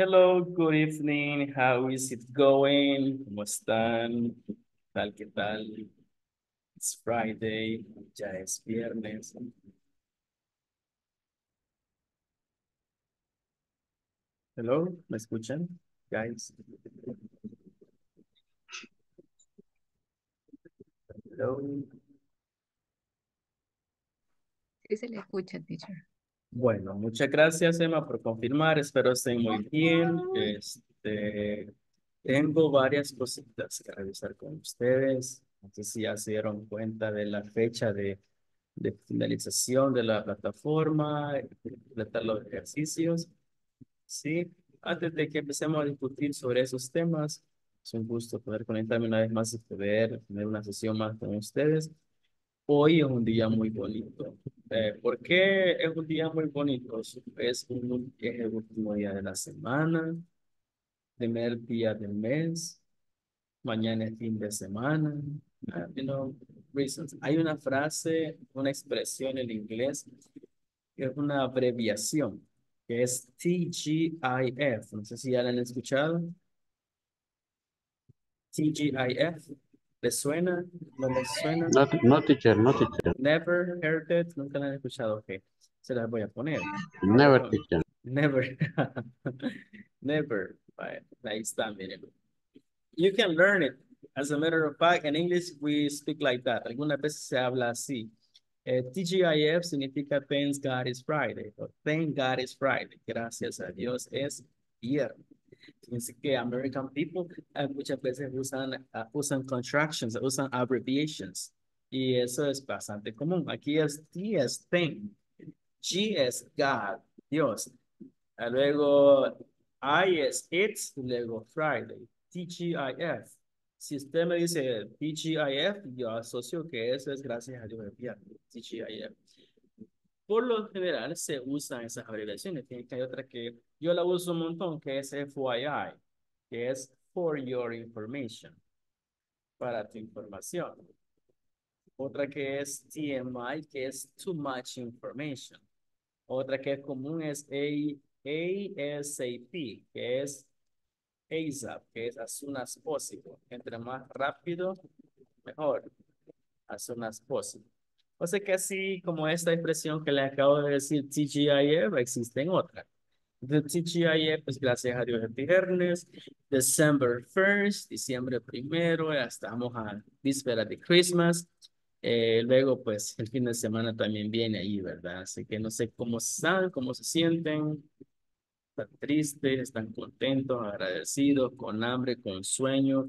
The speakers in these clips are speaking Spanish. Hello, good evening. How is it going? ¿Cómo están? ¿Tal qué tal? It's Friday, ya es viernes. Hello, ¿me escuchan, guys? Hello. Sí se le escucha, teacher. Bueno, muchas gracias, Emma, por confirmar. Espero estén muy bien. Tengo varias cositas que revisar con ustedes. No sé si ya se dieron cuenta de la fecha de finalización de la plataforma, completar los ejercicios. Sí, antes de que empecemos a discutir sobre esos temas, es un gusto poder conectarme una vez más y poder tener una sesión más con ustedes. Hoy es un día muy bonito. ¿Por qué es un día muy bonito? Es el último día de la semana, primer día del mes, mañana es fin de semana. Reasons. Hay una frase, una expresión en inglés, que es una abreviación, que es TGIF. No sé si ya la han escuchado. TGIF. ¿Le suena? ¿No le suena? No, teacher, no, teacher. Never heard it. Nunca la han escuchado. Ok. Se las voy a poner. Never, no, teacher. Never. Never. Right. Ahí está, miren. You can learn it. As a matter of fact, in English, we speak like that. Algunas veces se habla así. TGIF significa Thanks God is Friday. O Thank God is Friday. Gracias a Dios es viernes. Así que American people muchas veces usan contractions, usan abbreviations. Y eso es bastante común. Aquí es T es thing, G es God, Dios. Luego I es it, luego Friday, TGIF. Si usted me dice TGIF, yo asocio que eso es gracias a Dios el viernes, TGIF. Por lo general se usan esas abreviaciones. Hay otra que yo la uso un montón, que es FYI, que es For Your Information, para tu información. Otra que es TMI, que es Too Much Information. Otra que es común es ASAP, que es ASAP, que es As Soon As Possible. Entre más rápido, mejor. As Soon As Possible. O sea que así como esta expresión que le acabo de decir, TGIF, existen otras. The TGIF, pues gracias a Dios es viernes, December 1st, diciembre primero, ya estamos a víspera de Christmas. Luego pues el fin de semana también viene ahí, ¿verdad? Así que no sé cómo están, cómo se sienten, están tristes, están contentos, agradecidos, con hambre, con sueño.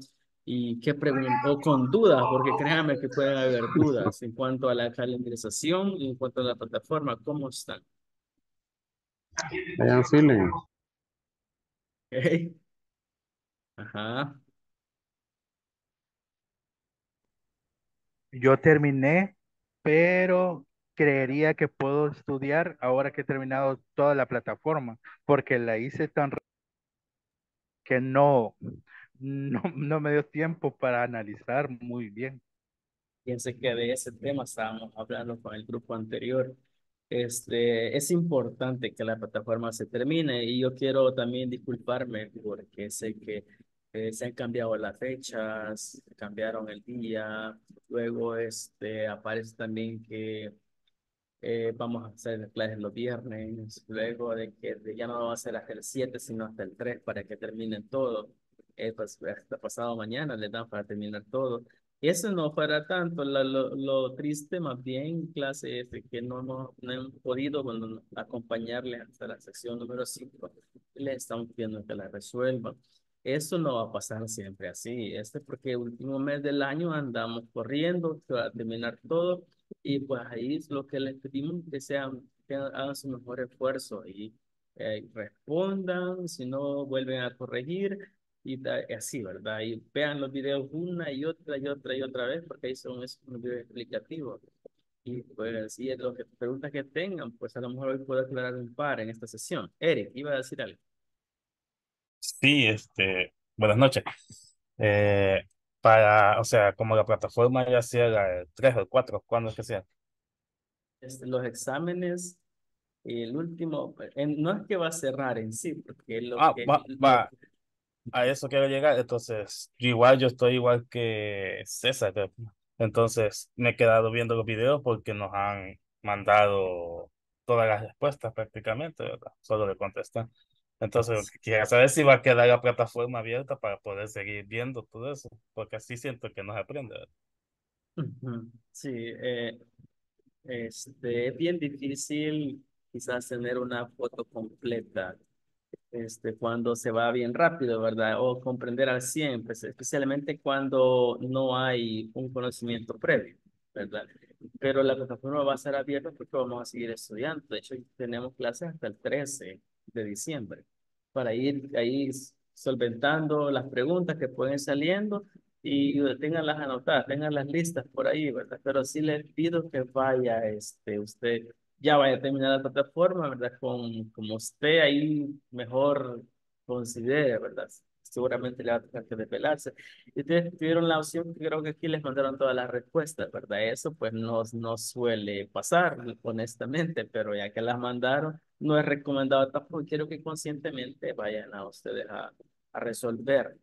Y qué pregunto, o con dudas, porque créanme que pueden haber dudas en cuanto a la calendarización y en cuanto a la plataforma, ¿cómo están? I am feeling. Ok. Ajá. Yo terminé, pero creería que puedo estudiar ahora que he terminado toda la plataforma, porque la hice tan rápido que no me dio tiempo para analizar muy bien. Piense que de ese tema estábamos hablando con el grupo anterior. Es importante que la plataforma se termine y yo quiero también disculparme porque sé que se han cambiado las fechas, cambiaron el día. Luego aparece también que vamos a hacer las clases los viernes. Luego de que ya no va a ser hasta el 7, sino hasta el 3 para que terminen todo. Pues, hasta pasado mañana le dan para terminar todo. Eso no para tanto. Lo triste más bien, clase, es que no hemos podido acompañarles hasta la sección número 5. Le estamos pidiendo que la resuelvan. Eso no va a pasar siempre así. Porque el último mes del año andamos corriendo para terminar todo. Y pues ahí es lo que les pedimos que hagan su mejor esfuerzo y respondan. Si no, vuelven a corregir. Y así, ¿verdad? Y vean los videos una y otra y otra y otra vez, porque ahí son esos videos explicativos. Y pues, si las preguntas que tengan, pues a lo mejor hoy puedo aclarar un par en esta sesión. Eric, ¿iba a decir algo? Sí, buenas noches. Como la plataforma ya sea la 3 o 4, ¿cuándo es que sea? Los exámenes El último, no es que va a cerrar en sí, porque lo que... Va. A eso quiero llegar. Entonces, yo estoy igual que César. Entonces, me he quedado viendo los videos porque nos han mandado todas las respuestas prácticamente, ¿verdad? Solo le contestan. Entonces, quisiera saber si va a quedar la plataforma abierta para poder seguir viendo todo eso, porque así siento que nos aprende, ¿verdad? Sí, es bien difícil quizás tener una foto completa cuando se va bien rápido, ¿verdad? O comprender al 100, pues, especialmente cuando no hay un conocimiento previo, ¿verdad? Pero la plataforma va a ser abierta porque vamos a seguir estudiando. De hecho, tenemos clases hasta el 13 de diciembre para ir ahí solventando las preguntas que pueden ir saliendo y tenganlas anotadas, tenganlas listas por ahí, ¿verdad? Pero sí les pido que vaya usted... ya vaya a terminar la plataforma, ¿verdad? Como usted ahí mejor considere, ¿verdad? Seguramente le va a tener que desvelarse. Y ustedes tuvieron la opción, creo que aquí les mandaron todas las respuestas, ¿verdad? Eso pues no suele pasar, honestamente, pero ya que las mandaron, no es recomendado tampoco. Quiero que conscientemente vayan a ustedes a resolver.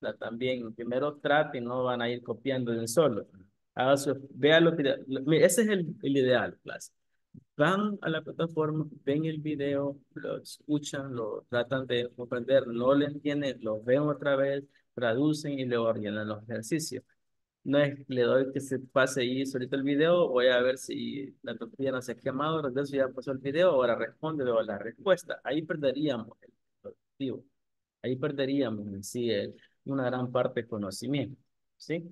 ¿Verdad? También, primero traten, no van a ir copiando de un solo. Vea lo que... Ese es el ideal, clase. Van a la plataforma, ven el video, lo escuchan, lo tratan de comprender, no lo entienden, lo ven otra vez, traducen y luego rellenan los ejercicios. No es le doy que se pase ahí solito el video, voy a ver si la tortilla no se ha quemado, regreso ya pasó el video, ahora responde luego la respuesta. Ahí perderíamos el objetivo, ahí perderíamos en sí una gran parte de conocimiento, ¿sí?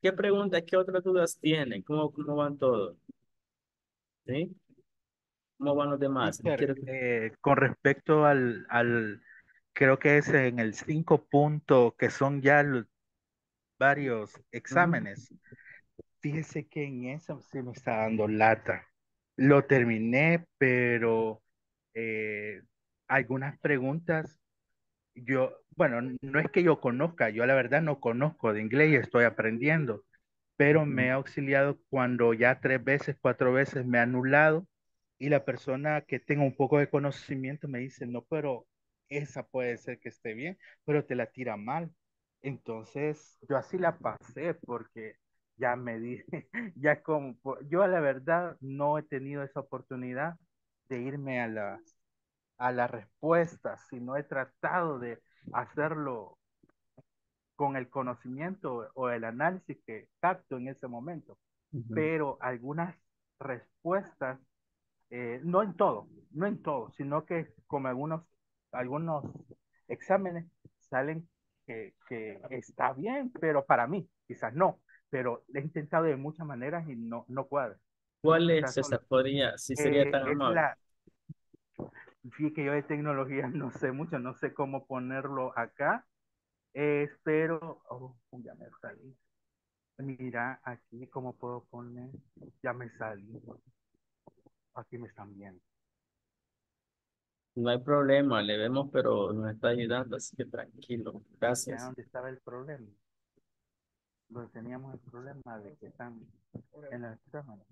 ¿Qué preguntas, qué otras dudas tienen? ¿Cómo van todos? ¿Sí? ¿Cómo van los demás? Sí, con respecto al creo que es en el 5 punto, que son ya varios exámenes. Fíjese que en eso sí me está dando lata. Lo terminé, pero algunas preguntas, no es que yo conozca, yo la verdad no conozco de inglés y estoy aprendiendo, pero me he auxiliado cuando ya 3 veces, 4 veces me ha anulado. Y la persona que tenga un poco de conocimiento me dice, no, pero esa puede ser que esté bien, pero te la tira mal. Entonces, yo así la pasé porque ya me dije, yo la verdad no he tenido esa oportunidad de irme a las respuestas, sino he tratado de hacerlo con el conocimiento o el análisis que capto en ese momento. Pero algunas respuestas, no en todo, sino que como algunos exámenes salen que está bien, pero para mí quizás no, pero he intentado de muchas maneras y no cuadra. ¿Cuál es esa teoría? Si sería tan amable. Fíjate que yo de tecnología no sé mucho, no sé cómo ponerlo acá, pero ya me salí. Mira aquí cómo puedo poner, ya me salí. Aquí me están viendo. No hay problema, le vemos, pero nos está ayudando, así que tranquilo. Gracias. Ya, ¿dónde estaba el problema? Donde teníamos el problema de que están en la cámara.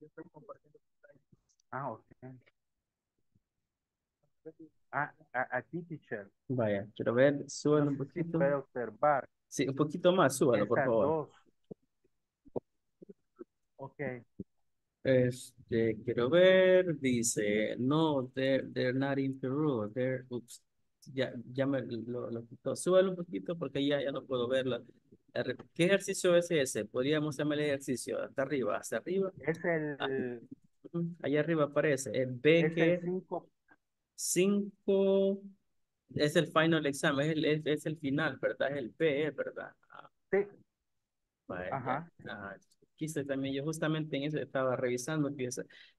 Yo estoy compartiendo. Ok. Aquí, teacher. Vaya, quiero ver, súbelo un poquito. Puede observar. Sí, un poquito más, súbalo, por favor. Ok. Quiero ver, dice, no, they're not in Peru, oops, ya me lo quitó. Súbalo un poquito porque ya no puedo verlo. ¿Qué ejercicio es ese? Podríamos llamar el ejercicio, hacia arriba. Es el... allá arriba aparece, el BG. 5... Es el final examen, es el final, ¿verdad? Es el PE, ¿verdad? Sí. Vaya, ajá. Quise también, yo justamente en eso estaba revisando.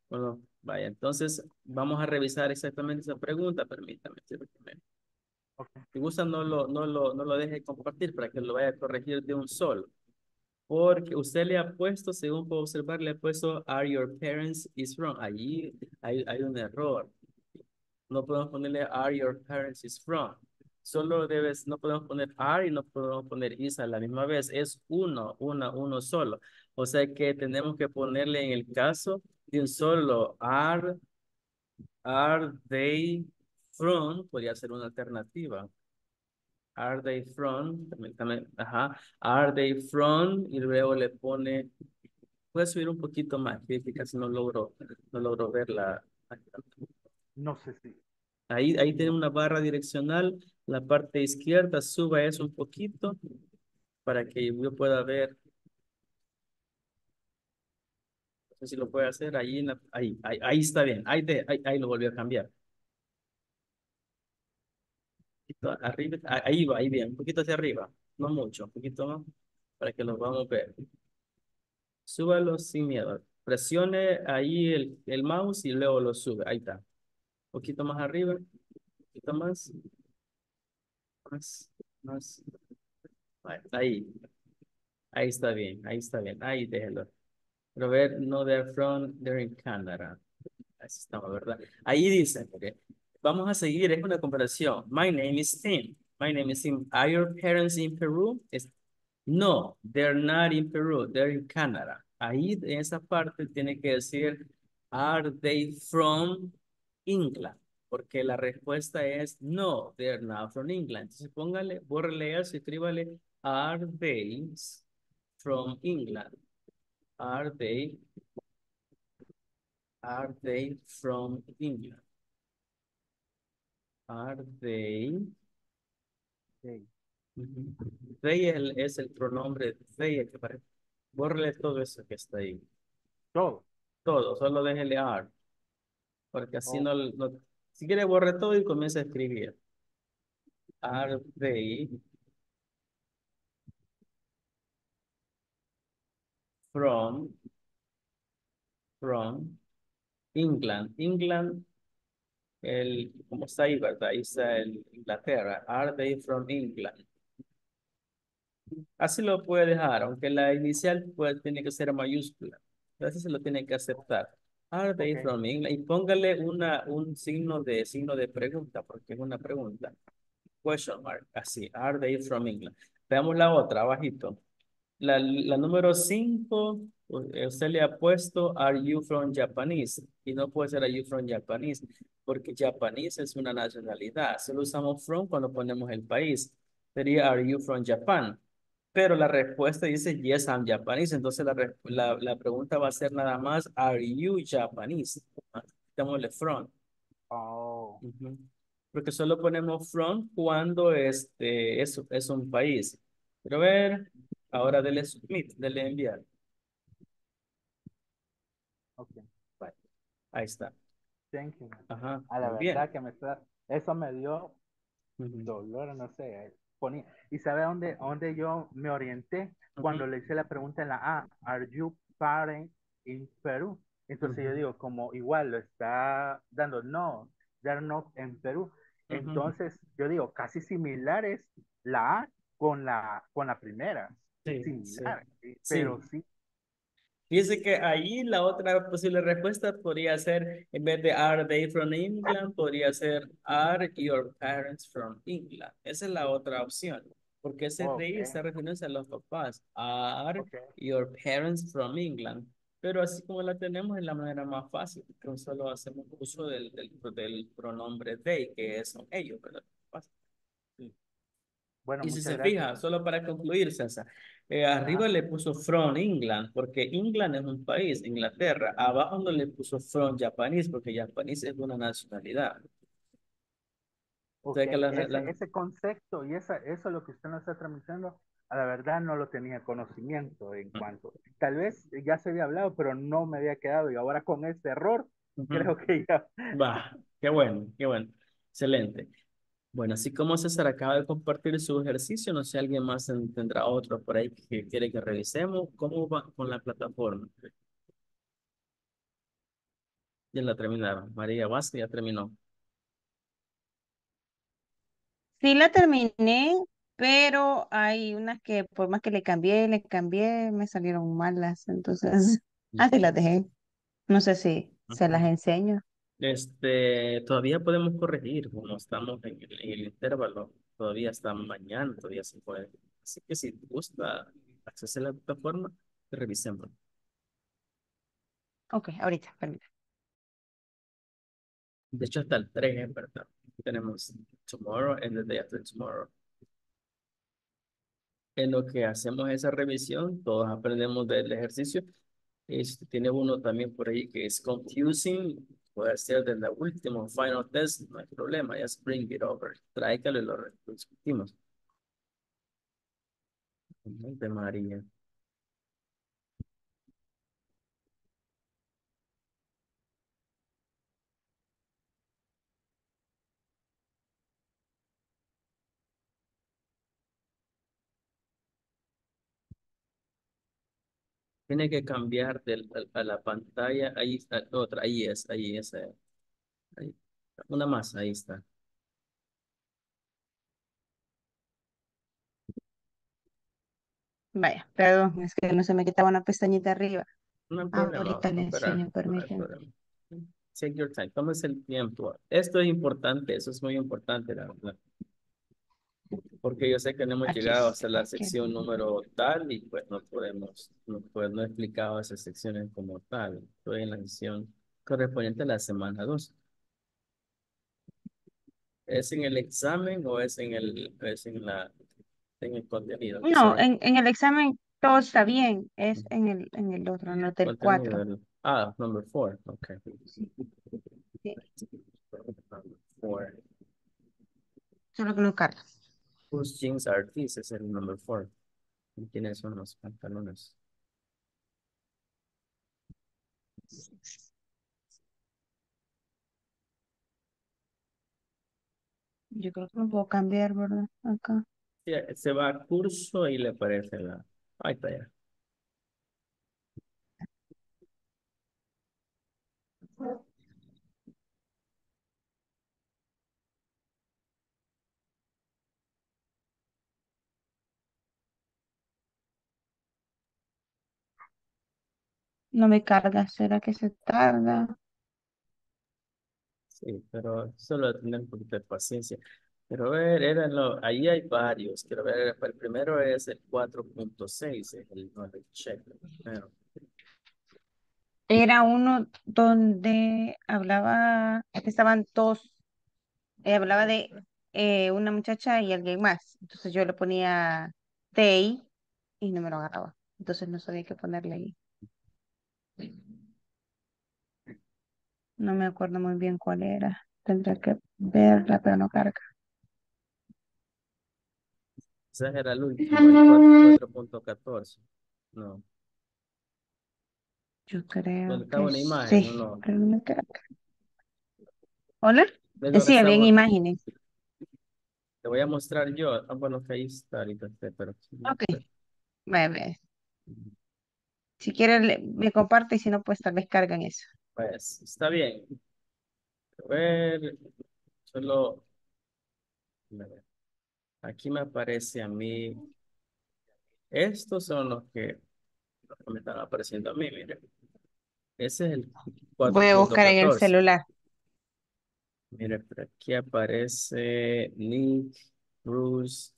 Bueno, vaya, entonces vamos a revisar exactamente esa pregunta, permítame. Okay. Si gusta, no lo deje compartir para que lo vaya a corregir de un solo. Porque usted le ha puesto, según puedo observar, le ha puesto, are your parents is wrong. Allí hay un error. No podemos ponerle are your parents is from. Solo debes, no podemos poner are y no podemos poner is a la misma vez. Es uno, una, uno solo. O sea que tenemos que ponerle en el caso de un solo are they from, podría ser una alternativa. Are they from, ajá, are they from, y luego le pone, puede subir un poquito más, que casi no logro verla. No sé si. Ahí tiene una barra direccional, la parte izquierda, suba eso un poquito para que yo pueda ver. No sé si lo puede hacer, ahí está bien, ahí lo volvió a cambiar. Arriba, ahí va, ahí bien, un poquito hacia arriba, no mucho, un poquito más, para que lo podamos ver. Súbalo sin miedo, presione ahí el mouse y luego lo sube, ahí está. Un poquito más arriba, un poquito más. Ahí está bien, ahí déjelo. Pero ver, no, they're in Canada. Así estamos, ¿verdad? Ahí dice, okay. Vamos a seguir, es una comparación. My name is Tim. My name is Tim. Are your parents in Peru? No, they're not in Peru, they're in Canada. Ahí, en esa parte, tiene que decir, are they from England, porque la respuesta es no, they're not from England. Entonces póngale, bórrele eso, escríbale are they from England. Are they from England. Are they. They es el pronombre they, el que parece. Bórrele todo eso que está ahí. Todo, solo déjele are. Porque así no. Si quiere, borre todo y comienza a escribir. Are they from England. England, como está ahí, ¿verdad? Ahí está Inglaterra. Are they from England? Así lo puede dejar, aunque la inicial tiene que ser mayúscula. Entonces se lo tiene que aceptar. Are they from England? Y póngale un signo de pregunta, porque es una pregunta. Question mark, así. Are they from England? Veamos la otra, abajito. La número 5, usted le ha puesto are you from Japanese? Y no puede ser are you from Japanese, porque Japanese es una nacionalidad. Solo usamos from cuando ponemos el país. Sería are you from Japan? Pero la respuesta dice, yes, I'm Japanese. Entonces la pregunta va a ser nada más, are you Japanese? Quitémosle from. Oh. Porque solo ponemos from cuando es un país. Pero a ver, ahora dele submit, dele enviar. Ok. Vale. Ahí está. Thank you. Ajá. A la verdad bien. Que me está, eso me dio dolor, no sé. ¿Y sabe dónde yo me orienté? Cuando le hice la pregunta en la A, ¿are you parent in Peru? Entonces yo digo, como igual lo está dando, no, they're not en Perú. Entonces yo digo, casi similares la A con la primera. Sí, similar, sí. Pero sí. Fíjese que ahí la otra posible respuesta podría ser, en vez de are they from England, podría ser are your parents from England. Esa es la otra opción, porque ese they está refiriéndose a los papás. Are your parents from England. Pero así como la tenemos es la manera más fácil, porque solo hacemos uso del pronombre they, que son ellos, ¿verdad? Sí. Bueno, y si se fija, solo para concluir, César, arriba le puso from England, porque England es un país, Inglaterra. Abajo no le puso from Japanese, porque Japanese es una nacionalidad. O sea que ese concepto y eso es lo que usted nos está transmitiendo, a la verdad no lo tenía conocimiento en cuanto. Tal vez ya se había hablado, pero no me había quedado. Y ahora con este error, creo que ya. Va, qué bueno. Excelente. Bueno, así como César acaba de compartir su ejercicio, no sé, alguien más tendrá otro por ahí que quiere que revisemos. ¿Cómo va con la plataforma? Ya la terminaron. María Vázquez ya terminó. Sí la terminé, pero hay unas que por más que le cambié, me salieron malas. Entonces, así las dejé. No sé si se las enseño. Todavía podemos corregir, como estamos en el intervalo. todavía hasta mañana, todavía se puede. Así que si te gusta acceder a la plataforma, revisemos. Ok, ahorita, permítame. De hecho, hasta el 3, en verdad. Tenemos tomorrow and the day after tomorrow. En lo que hacemos esa revisión, todos aprendemos del ejercicio. Tiene uno también por ahí que es confusing. Puede ser de la última final test, no hay problema. Just bring it over. Tráigalo y lo discutimos. De María. Tiene que cambiar a la pantalla. Ahí está otra. Ahí es. Ahí. Una más. Ahí está. Vaya, perdón. Es que no se me quitaba una pestañita arriba. No hay problema. Ahorita le enseño, permítame. Take your time. Tómese el tiempo. Esto es importante. Eso es muy importante, la verdad. Porque yo sé que no hemos llegado hasta la sección número tal y pues no podemos, no he explicado esas secciones como tal. Estoy en la sección correspondiente a la semana 2. ¿Es en el examen o es en el contenido? No, en el examen todo está bien. Es en el otro, no del 4. Ah, number 4. Ok. Sí. Number 4. Solo que no carga. Whose jeans are these? Es el number 4. ¿Quiénes son los pantalones? Yo creo que no puedo cambiar, ¿verdad? Acá. Sí, se va a curso y le aparece la... Ahí está ya. No me carga, ¿será que se tarda? Sí, pero solo tener un poquito de paciencia. Pero a ver, ahí hay varios. Quiero ver, el primero es el 4.6, el 9 check. Primero. Era uno donde hablaba, aquí estaban dos, hablaba de una muchacha y alguien más. Entonces yo le ponía TI y no me lo agarraba. Entonces no sabía qué ponerle ahí. No me acuerdo muy bien cuál era. Tendré que verla, pero no carga. Ese era el último, el 4.14. No. Yo creo. ¿Dónde estaba la imagen? Sí, no, pero no me carga. ¿Hola? Sí, había imágenes. Te voy a mostrar yo. Ah, bueno, que ahí está ahorita. Pero... Ok. Vale. Si quiere, me comparte y si no, pues tal vez cargan eso. Pues, está bien. A ver, solo... Aquí me aparece a mí. Estos son los que me están apareciendo a mí, miren. Ese es el 4.14. Voy a buscar en el celular. Mire, por aquí aparece Nick, Bruce.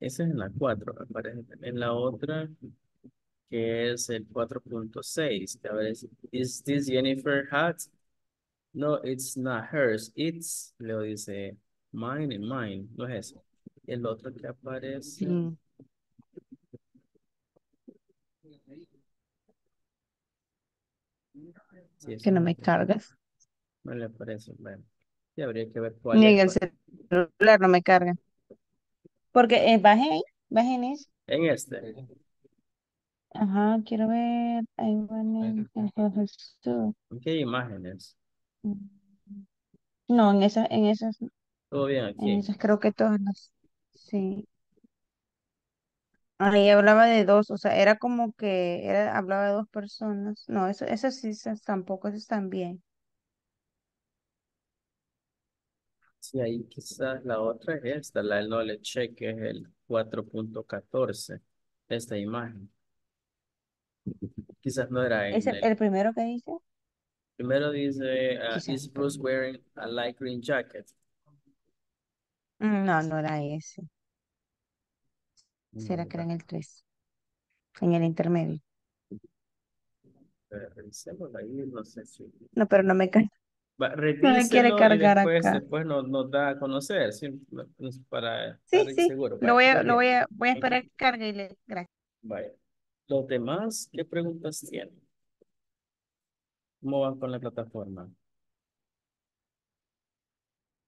Ese es en la 4. Aparece en la otra... que es el 4.6, que a ver, ¿is this Jennifer hat? No, it's not hers, it's, le dice, mine and mine, no es eso. El otro que aparece. Mm. Sí, es que no me cargas. No le aparece, bueno. Sí, habría que ver cuál. Ni en el celular no me carga. Porque bajé en eso. En este. Ajá, quiero ver. ¿Qué imágenes? No, en esas. Todo bien aquí. En esas creo que todas las. Sí. Ahí hablaba de dos, o sea, era como que hablaba de dos personas. No, esas sí, esas tampoco, esas también. Sí, ahí quizás la otra es esta, la del knowledge check, que es el 4.14, esta imagen. Quizás no era él. ¿Es el primero que dice? Primero dice, is Bruce wearing a light green jacket? No, no era ese. ¿Será que era en el 3? En el intermedio. Revisémoslo ahí, no sé si... No, pero no me cae. No me quiere cargar y después, acá. Después nos da a conocer, ¿sí? Para estar seguro. Vale, voy a esperar que cargue y le... Gracias. Vaya. Los demás, ¿qué preguntas tienen? ¿Cómo van con la plataforma?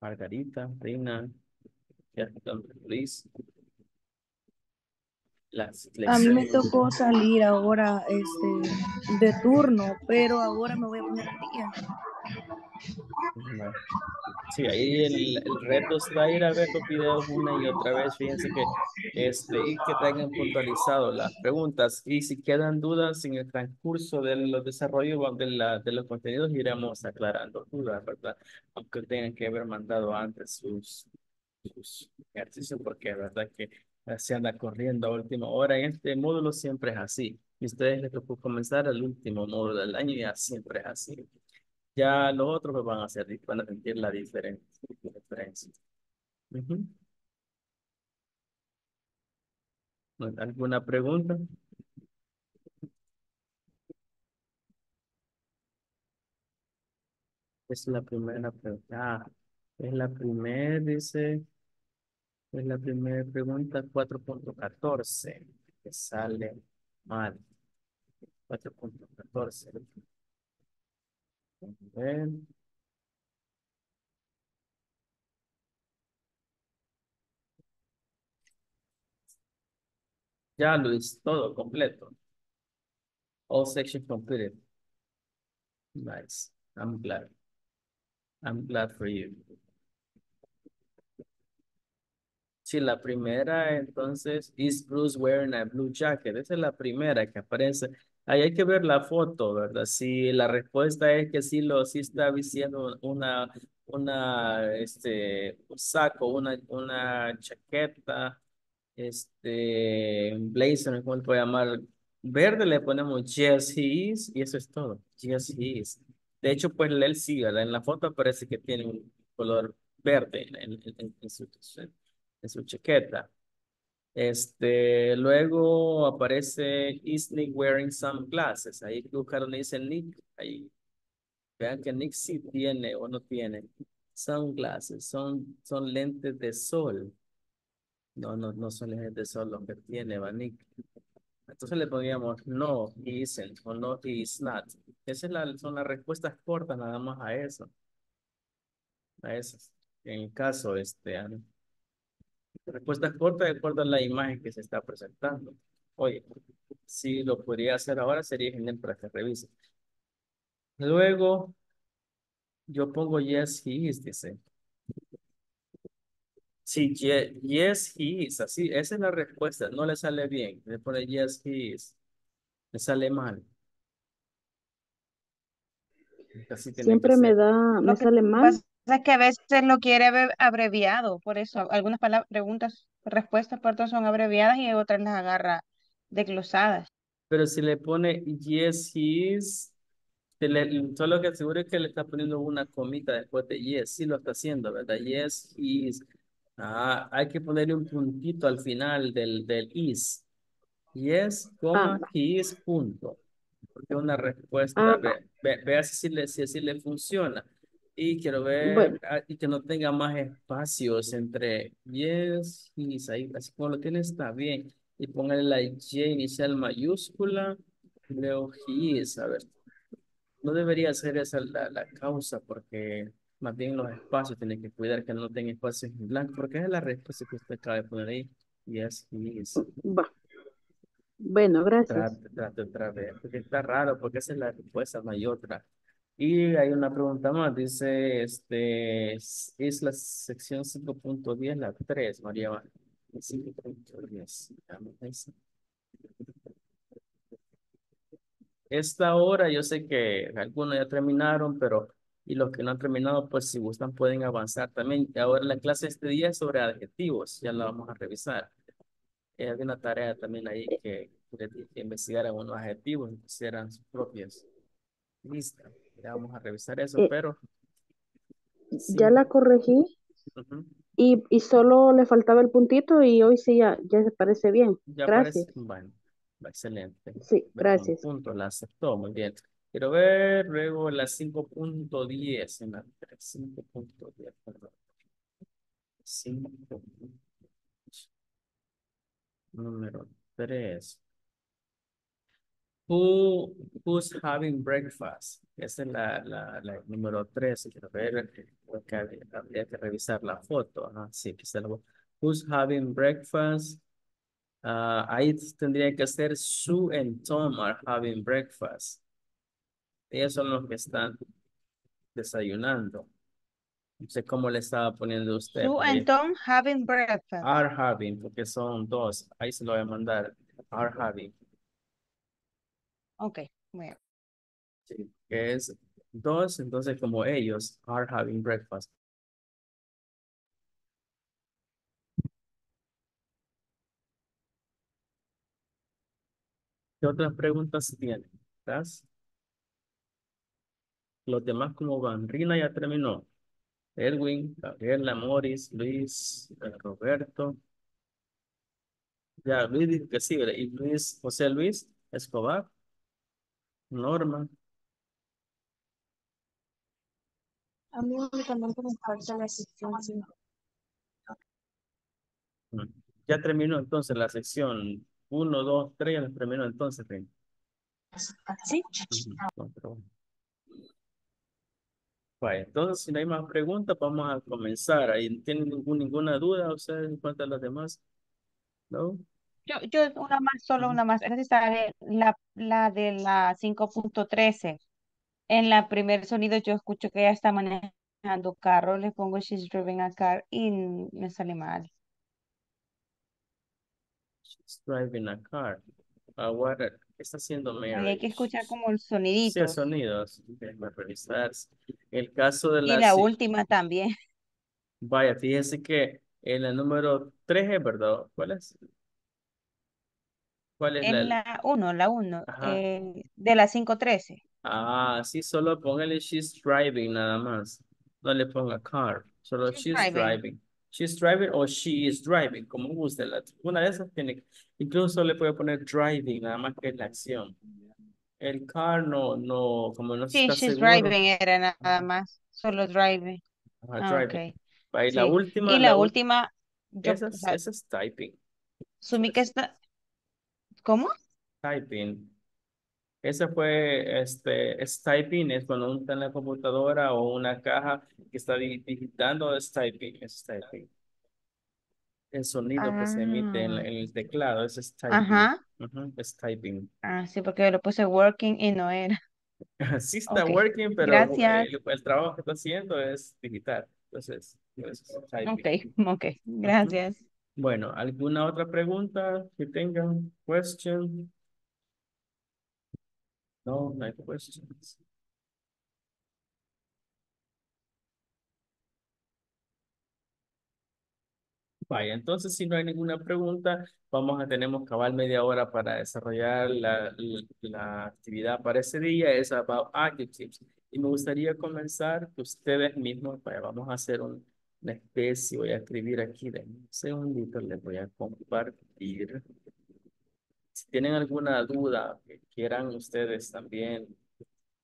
Margarita, Rina, Luis. A mí me tocó salir ahora de turno, pero ahora me voy a poner día. Sí, ahí el reto está ir a ver los videos una y otra vez. Fíjense que, y que tengan puntualizado las preguntas. Y si quedan dudas en el transcurso de los desarrollos de los contenidos, iremos aclarando dudas, ¿verdad? Aunque tengan que haber mandado antes sus ejercicios, porque es verdad que se anda corriendo a última hora. En este módulo siempre es así. Y a ustedes les tocó comenzar el último módulo del año y ya siempre es así. Ya los otros pues van a sentir la diferencia. ¿Alguna pregunta? Es la primera pregunta. Es la primera pregunta 4.14 que sale mal. 4.14. Ya, Luis, todo completo. All sections completed. Nice. I'm glad. I'm glad for you. Sí, la primera, entonces, is Bruce wearing a blue jacket? Esa es la primera que aparece. Ahí hay que ver la foto, ¿verdad? Si la respuesta es que sí está vistiendo un saco, una chaqueta, un blazer, ¿cómo le puedo llamar? Verde le ponemos yes he is y eso es todo. Yes he is. De hecho, pues él sí, ¿verdad? En la foto parece que tiene un color verde en su chaqueta. Luego aparece is Nick wearing sunglasses. Ahí buscaron y dice Nick. Ahí vean que Nick sí tiene o no tiene sunglasses. Son lentes de sol. No son lentes de sol los que tiene va Nick. Entonces le poníamos no he isn't o no he is not. Esas son las respuestas cortas nada más a eso. A esas. En el caso respuestas cortas de acuerdo a la imagen que se está presentando. Oye, si lo podría hacer ahora sería genial para que revise. Luego, yo pongo yes, he is, dice. Sí, yes, he is, así, esa es la respuesta, no le sale bien. Le pone yes, he is, le sale mal. Así siempre me sale mal. Es que a veces lo quiere abreviado, por eso algunas respuestas son abreviadas y otras las agarra desglosadas. Pero si le pone yes, he is, solo que seguro es que le está poniendo una comita después de yes, sí lo está haciendo, ¿verdad? Yes, he is. Ah, hay que ponerle un puntito al final del is. Yes, coma, he is, punto. Porque una respuesta, vea si así le funciona. Y quiero ver y que no tenga más espacios entre yes y ahí, así como lo tiene está bien. Y póngale la Y inicial mayúscula, luego his, a ver. No debería ser esa la causa porque más bien los espacios tienen que cuidar que no tenga espacios en blanco porque es la respuesta que usted acaba de poner ahí. Yes, his. Bueno, gracias. Trate otra vez, porque está raro porque esa es la respuesta, no hay otra. Y hay una pregunta más, dice, es la sección 5.10, la 3, María Vázquez. 5.10. Esta hora yo sé que algunos ya terminaron, pero y los que no han terminado, pues si gustan pueden avanzar también. Ahora la clase de este día es sobre adjetivos, ya la vamos a revisar. Hay una tarea también ahí que investigaran unos adjetivos, que hicieran sus propios. Listo. Ya vamos a revisar eso, pero... Sí. Ya la corregí. Y solo le faltaba el puntito y hoy sí ya se parece bien. Ya gracias. Parece, bueno, excelente. Sí, gracias. Punto, la aceptó, muy bien. Quiero ver luego la 5.10 en la 5.10, perdón. 5. Número 3. Who's having breakfast? Esa es la número 3. Quiero ver, porque habría que revisar la foto. Ajá, sí, que se la voy. Who's having breakfast? Ahí tendría que ser Sue and Tom are having breakfast. Ellos son los que están desayunando. No sé cómo le estaba poniendo usted. Sue and Tom having breakfast. Are having, porque son dos. Ahí se lo voy a mandar. Are having. Ok, bueno. Sí, que es dos, entonces como ellos are having breakfast. ¿Qué otras preguntas tienen? ¿Estás? Los demás como van. Rina ya terminó. Erwin, Gabriela, Morris, Luis, Roberto. Ya, Luis dijo que sí, y Luis, José Luis Escobar. Norma. A mí también me falta la sección 5. Ya terminó entonces la sección 1, 2, 3, ya la terminó entonces. Sí. Bueno, entonces si no hay más preguntas vamos a comenzar. ¿Ahí tienen ninguna duda ustedes en cuanto a los demás? ¿No? Yo una más, solo una más. Es necesaria la de la 5.13. En la primer sonido yo escucho que ella está manejando carro. Le pongo she's driving a car y me sale mal. She's driving a car. ¿Qué está haciendo Mary? Hay que escuchar como el sonidito. Sí, el sonido. El caso de la... Y la última también. Vaya, fíjense que en la número 3, ¿verdad? ¿Cuál es? ¿Cuál es en la 1, la 1, de la 5.13. Ah, sí, solo póngale she's driving nada más. No le ponga car, solo she's driving. She's driving o she is driving, como guste. Una de esas tiene, incluso le puede poner driving, nada más que la acción. El car no, como no se está seguro. Sí, she's driving era nada más, solo driving. Ajá, driving. Okay. Y la última. Y la última. Esa es typing. Sumi que está... ¿Cómo? Typing. Esa fue, es typing, es cuando uno está en la computadora o una caja que está digitando, es typing. El sonido que se emite en el teclado, ese es typing. Ajá. Es typing. Ah, sí, porque yo lo puse working y no era. Sí está working, pero el trabajo que está haciendo es digital. Entonces, es typing. Ok, gracias. Bueno, ¿alguna otra pregunta que tengan? Question. No, no hay questions. Vaya, entonces si no hay ninguna pregunta, tenemos cabal media hora para desarrollar la actividad para ese día. Es about adjectives. Y me gustaría comenzar que ustedes mismos, vamos a hacer una especie, voy a escribir aquí, de un segundito, les voy a compartir. Si tienen alguna duda que quieran ustedes también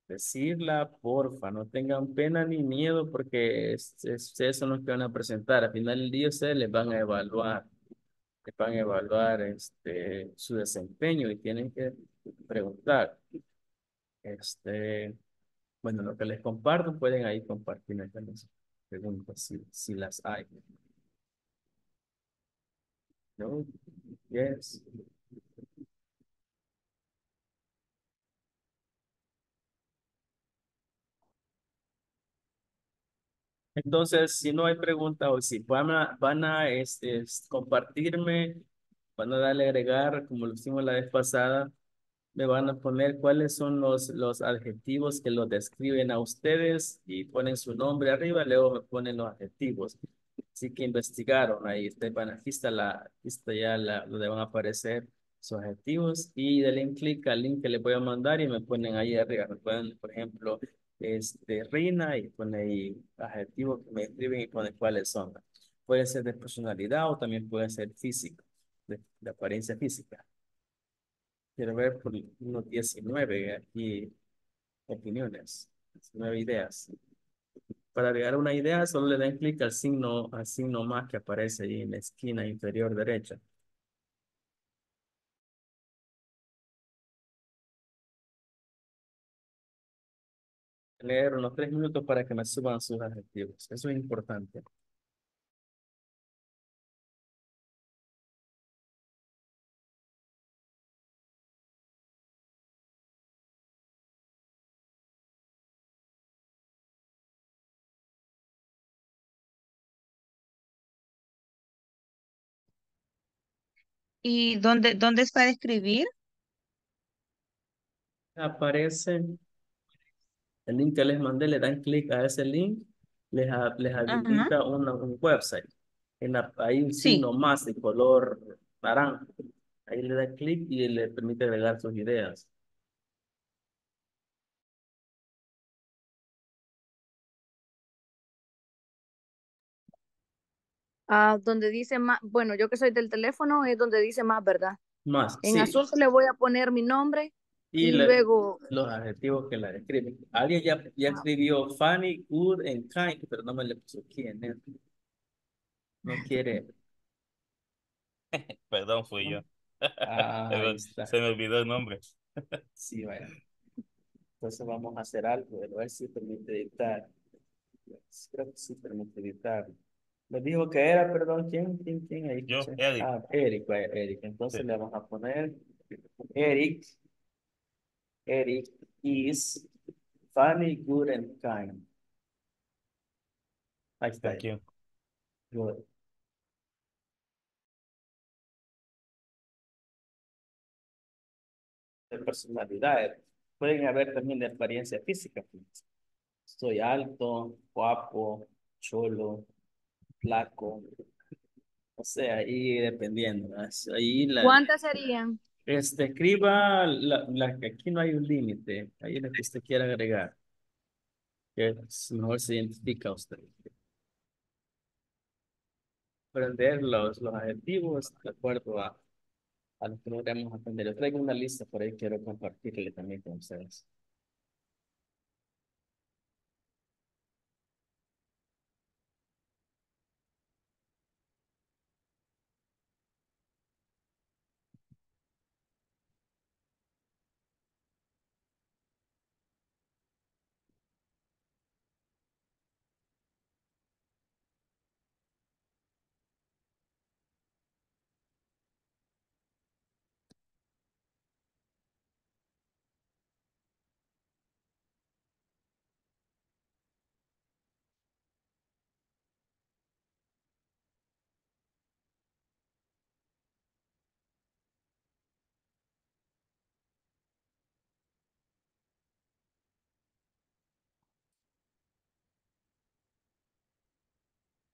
decirla, porfa, no tengan pena ni miedo porque ustedes son los que van a presentar. Al final del día ustedes les van a evaluar su desempeño y tienen que preguntar. Bueno, lo que les comparto pueden ahí compartir las preguntas si las hay. No, yes. Entonces, si no hay preguntas o si van a compartirme, van a darle a agregar, como lo hicimos la vez pasada, me van a poner cuáles son los adjetivos que los describen a ustedes y ponen su nombre arriba, luego me ponen los adjetivos. Así que investigaron ahí, aquí está ya donde van a aparecer sus adjetivos y denle clic al link que les voy a mandar y me ponen ahí arriba. Me pueden, por ejemplo, Rina y pone ahí adjetivos que me escriben y pone cuáles son. Puede ser de personalidad o también puede ser física, de apariencia física. Quiero ver por unos 19 aquí opiniones, 19 ideas. Para agregar una idea, solo le dan clic al signo más que aparece ahí en la esquina inferior derecha. Leer unos 3 minutos para que me suban sus adjetivos. Eso es importante. ¿Y dónde está de escribir? Aparece el link que les mandé, le dan clic a ese link, les habilita un website. Hay un signo más de color naranja. Ahí le dan clic y le permite agregar sus ideas. Donde dice más, bueno, yo que soy del teléfono es donde dice más, ¿verdad? Más, en azul le voy a poner mi nombre y luego los adjetivos que la describen. Alguien ya escribió funny, good and kind, pero no me le puso quién es. No quiere. Perdón, fui yo. Se me olvidó el nombre. Sí, vaya. Entonces vamos a hacer algo, a ver si permite editar. Creo que sí permite editar. Me dijo que era, perdón, ¿quién ahí? Yo, Eric. Eric. Entonces le vamos a poner Eric. Eric is funny, good and kind. Ahí está. Thank you. Good. De personalidad. Pueden haber también de apariencia física. Soy alto, guapo, cholo, flaco, o sea, ahí dependiendo. Ahí ¿cuántas serían? Escriba, aquí no hay un límite, ahí es la que usted quiera agregar, que mejor se identifica a usted. Aprender los adjetivos de acuerdo a lo que logramos aprender. Yo traigo una lista por ahí, quiero compartirle también con ustedes.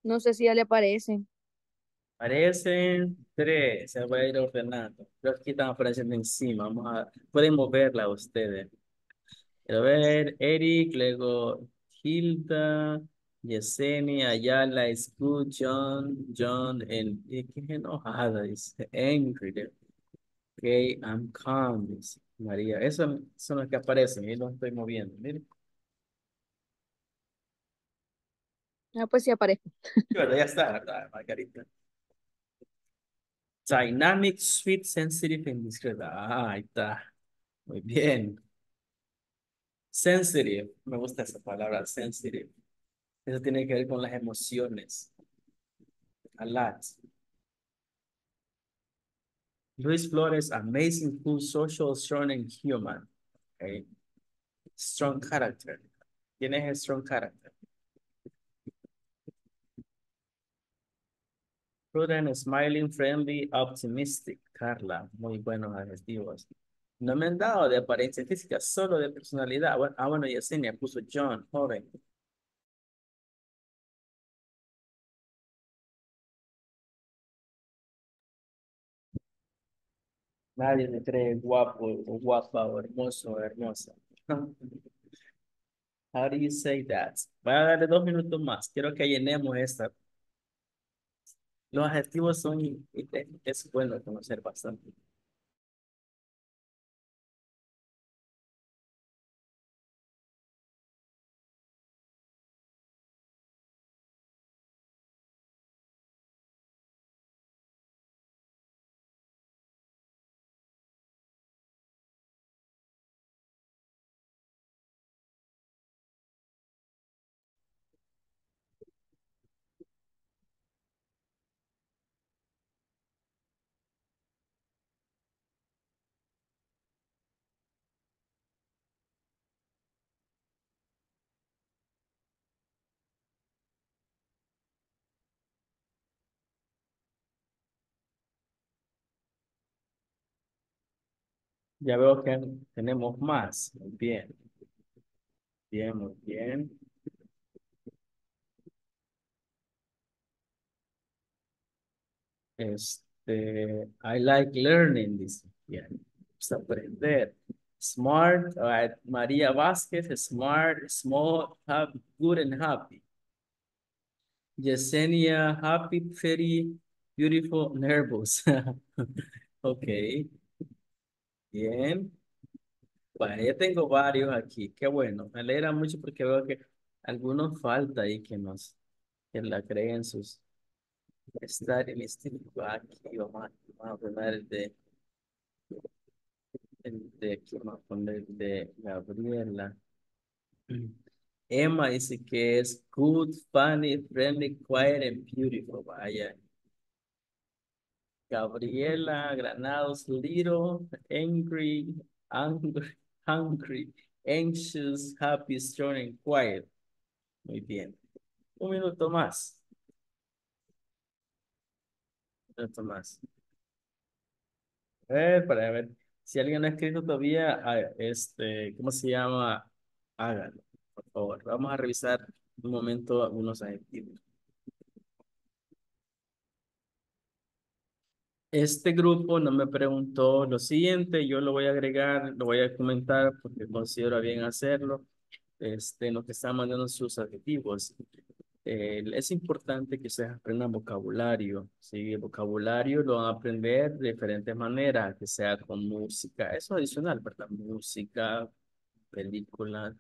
No sé si ya le aparecen. Aparecen 3. Se va a ir ordenando. Pero aquí están apareciendo encima. Pueden moverla ustedes. Quiero ver, Eric, luego Hilda, Yesenia, Ayala, is good, John, and qué enojada, dice, angry. Okay, I'm calm, dice María. Esos son los que aparecen y los estoy moviendo, miren. Ah, pues sí aparezco. Bueno, ya está, ¿verdad, Margarita? Dynamic, sweet, sensitive, and discreet. Ah, ahí está. Muy bien. Sensitive. Me gusta esa palabra, sensitive. Eso tiene que ver con las emociones. A lot. Luis Flores, amazing, cool, social, strong, and human. Okay. Strong character. ¿Tienes el strong character? Prudent, smiling, friendly, optimistic. Carla, muy buenos adjetivos. No me han dado de apariencia física, solo de personalidad. Bueno, Yesenia puso John, joven. Nadie me cree guapo o guapa o hermoso o hermosa. How do you say that? Voy a darle 2 minutos más. Quiero que llenemos esta. Los adjetivos son, es bueno conocer bastante. Ya veo que tenemos más. Bien. Bien, muy bien. I like learning, dice. Bien. Pues aprender. Smart, María Vázquez, smart, small, happy, good and happy. Yesenia, happy, pretty, beautiful, nervous. Okay. Bien. Bueno, ya tengo varios aquí. Qué bueno. Me alegra mucho porque veo que algunos falta ahí que la creen sus. Estar en este lugar aquí. Vamos a poner el de aquí. Vamos a poner el de Gabriela. Emma dice que es good, funny, friendly, quiet and beautiful. Vaya. Gabriela, Granados, little, angry, anxious, happy, strong, and quiet. Muy bien. Un minuto más. Un minuto más. A ver, para ver. Si alguien no ha escrito todavía, ¿cómo se llama? Hágalo, por favor. Vamos a revisar un momento algunos adjetivos. Este grupo no me preguntó lo siguiente, yo lo voy a agregar, lo voy a comentar porque considero bien hacerlo, los que están mandando sus adjetivos. Es importante que ustedes aprendan vocabulario, ¿sí? El vocabulario lo van a aprender de diferentes maneras, que sea con música, eso es adicional, ¿verdad? Música, películas.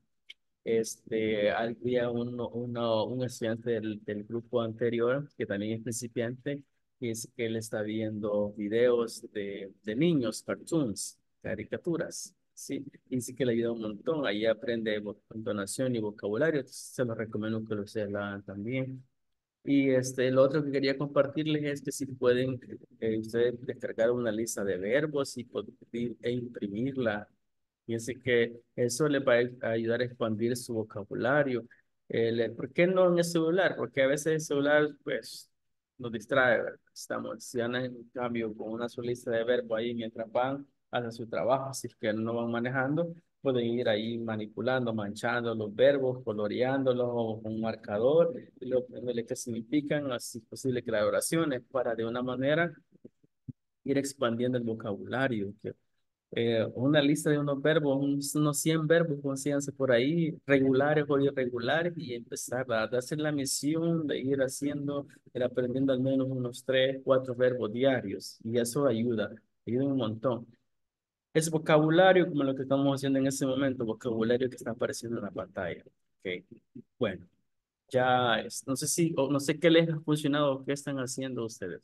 Había un estudiante del grupo anterior que también es principiante, y es que él está viendo videos de niños, cartoons, caricaturas, ¿sí? Y dice que le ayuda un montón, ahí aprende entonación y vocabulario, se los recomiendo que ustedes lo hagan también. Y lo otro que quería compartirles es que si pueden ustedes descargar una lista de verbos e imprimirla, y es que eso les va a ayudar a expandir su vocabulario. ¿Por qué no en el celular? Porque a veces el celular, pues, nos distrae, ¿verdad? Si andan en cambio con una su lista de verbos ahí mientras van hacia su trabajo, si es que no van manejando, pueden ir ahí manipulando, manchando los verbos, coloreándolos con un marcador, lo que significan, así es posible que las oraciones, para de una manera ir expandiendo el vocabulario. Una lista de unos verbos, unos 100 verbos, consíganse por ahí, regulares o irregulares, y empezar a darse la misión de ir haciendo, ir aprendiendo al menos unos 3, 4 verbos diarios, y eso ayuda un montón. Es vocabulario como lo que estamos haciendo en ese momento, vocabulario que está apareciendo en la pantalla. Okay. Bueno, ya no sé qué les ha funcionado, qué están haciendo ustedes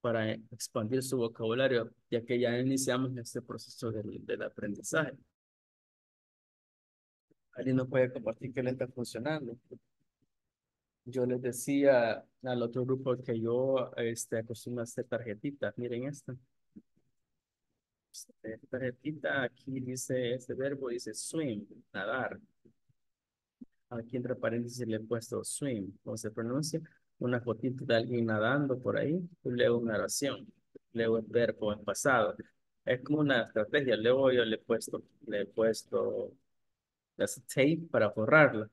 para expandir su vocabulario, ya que ya iniciamos este proceso del aprendizaje. ¿Alguien nos puede compartir qué le está funcionando? Yo les decía al otro grupo que yo acostumbro a hacer tarjetitas. Miren esta. Esta tarjetita, aquí dice, este verbo dice swim, nadar. Aquí entre paréntesis le he puesto swim, ¿cómo se pronuncia? Una fotito de alguien nadando por ahí, y luego una oración, luego el verbo en pasado. Es como una estrategia, luego yo le he puesto las tape para borrarla.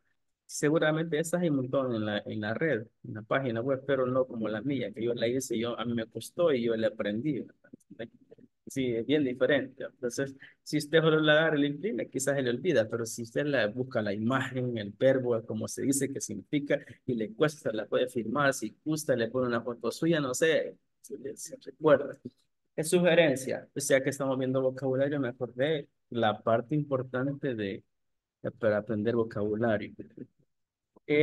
Seguramente esas hay un montón en la red, en la página web, pero no como las mías, que yo la hice, a mí me costó y yo le aprendí. Sí, es bien diferente. Entonces, si usted solo la agarra y la imprime, quizás se le olvida, pero si usted la busca la imagen, el verbo, como se dice, que significa, y le cuesta, la puede firmar, si gusta, le pone una foto suya, no sé, se recuerda. Es sugerencia, o sea que estamos viendo vocabulario, me acordé la parte importante para aprender vocabulario.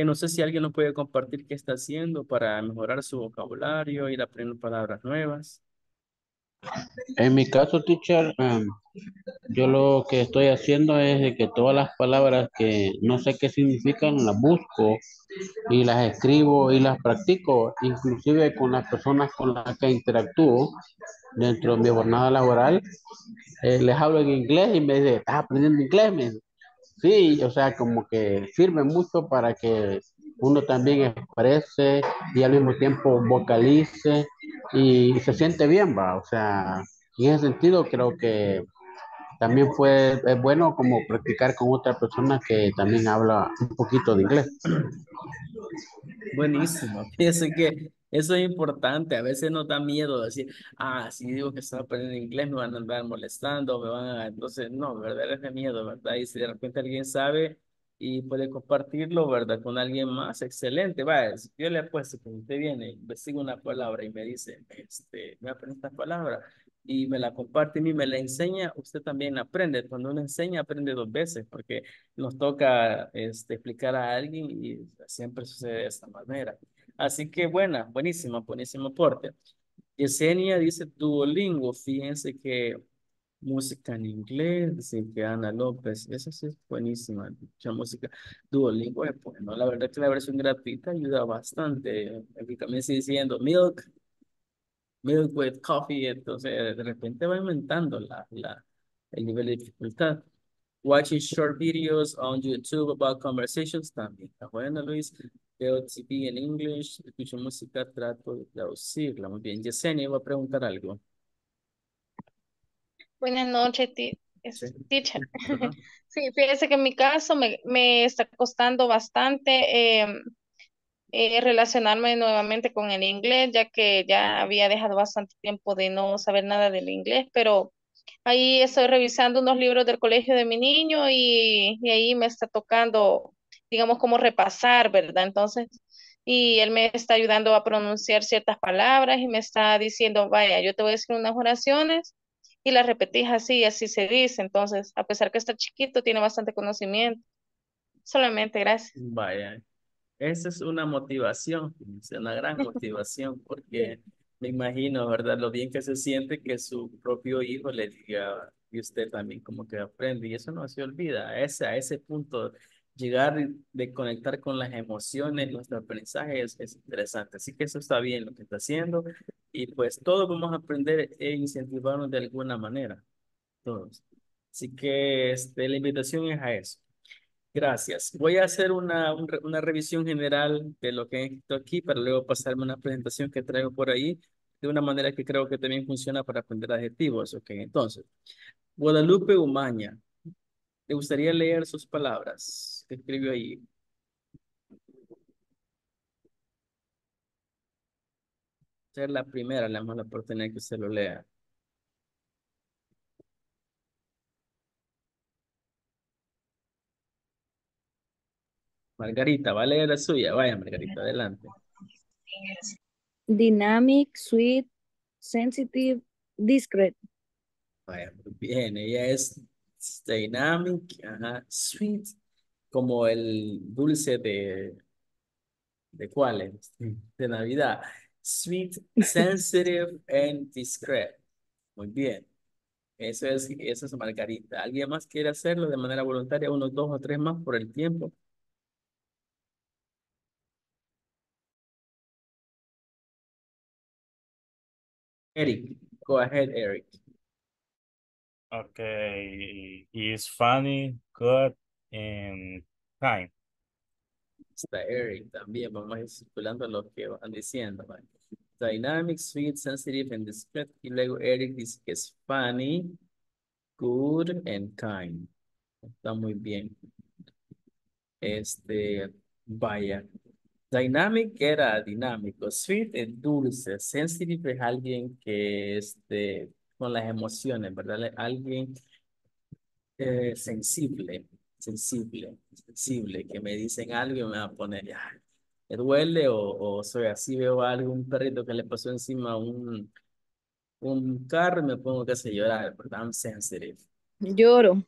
No sé si alguien nos puede compartir qué está haciendo para mejorar su vocabulario, ir aprendiendo palabras nuevas. En mi caso, teacher, yo lo que estoy haciendo es de que todas las palabras que no sé qué significan, las busco y las escribo y las practico, inclusive con las personas con las que interactúo dentro de mi jornada laboral. Les hablo en inglés y me dicen, ¿estás aprendiendo inglés? Me dice, sí, o sea, como que sirve mucho para que uno también exprese y al mismo tiempo vocalice y se siente bien, va, o sea, en ese sentido creo que también es bueno como practicar con otra persona que también habla un poquito de inglés. Buenísimo, fíjense que eso es importante, a veces nos da miedo decir, ah, si digo que estoy aprendiendo inglés me van a andar molestando, entonces no, verdad es de miedo, verdad, y si de repente alguien sabe y puede compartirlo, ¿verdad? Con alguien más, excelente. Vaya, yo le apuesto que usted viene, investiga una palabra y me dice, me aprende esta palabra y me la comparte y me la enseña, usted también aprende. Cuando uno enseña, aprende dos veces porque nos toca explicar a alguien y siempre sucede de esta manera. Así que buenísimo aporte. Yesenia dice Duolingo, fíjense que música en inglés, dice que Ana López, esa sí es buenísima, mucha música. Duolingo, bueno, la verdad que la versión gratuita ayuda bastante. Aquí también sigue diciendo milk with coffee, entonces de repente va aumentando el nivel de dificultad. Watching short videos on YouTube about conversations también. Bueno, Luis, veo TV en inglés, escucho música, trato de traducirla. Muy bien, Yesenia iba a preguntar algo. Buenas noches, teacher. Sí, fíjese que en mi caso me está costando bastante relacionarme nuevamente con el inglés, ya que ya había dejado bastante tiempo de no saber nada del inglés, pero ahí estoy revisando unos libros del colegio de mi niño y ahí me está tocando, digamos, como repasar, ¿verdad? Entonces, y él me está ayudando a pronunciar ciertas palabras y me está diciendo, vaya, yo te voy a decir unas oraciones y la repetís así, así se dice. Entonces, a pesar que está chiquito, tiene bastante conocimiento. Solamente, gracias. Vaya, esa es una motivación, es una gran motivación, porque me imagino, ¿verdad? Lo bien que se siente que su propio hijo le diga, y usted también como que aprende, y eso no se olvida, a ese punto, llegar de conectar con las emociones, nuestro aprendizaje es interesante. Así que eso está bien lo que está haciendo. Y pues todos vamos a aprender e incentivarnos de alguna manera. Todos. Así que la invitación es a eso. Gracias. Voy a hacer una revisión general de lo que he escrito aquí para luego pasarme una presentación que traigo por ahí de una manera que creo que también funciona para aprender adjetivos. Ok, entonces. Guadalupe Umaña. ¿Te gustaría leer sus palabras que escribió ahí? Ser la primera, le damos la oportunidad que se lo lea. Margarita, va a leer la suya. Vaya, Margarita, adelante. Dynamic, sweet, sensitive, discreet. Vaya, muy bien. Ella es dynamic, ajá, sweet, como el dulce de cuáles, de Navidad. Sweet, sensitive, and discreet. Muy bien. Eso es Margarita. ¿Alguien más quiere hacerlo de manera voluntaria? Unos 2 o 3 más por el tiempo. Eric, go ahead, Eric. Okay, he's funny, good, and kind. Está Eric también, vamos a ir circulando lo que van diciendo. ¿Vale? Dynamic, sweet, sensitive, and discreet. Y luego Eric dice que es funny, good, and kind. Está muy bien. Vaya. Dynamic era dinámico. Sweet es dulce. Sensitive es alguien que con las emociones, ¿verdad? Alguien sensible, que me dicen algo y me va a poner, ay, me duele o soy así, veo a algún perrito que le pasó encima un carro y me pongo casi a llorar, ¿verdad? I'm sensitive. Lloro.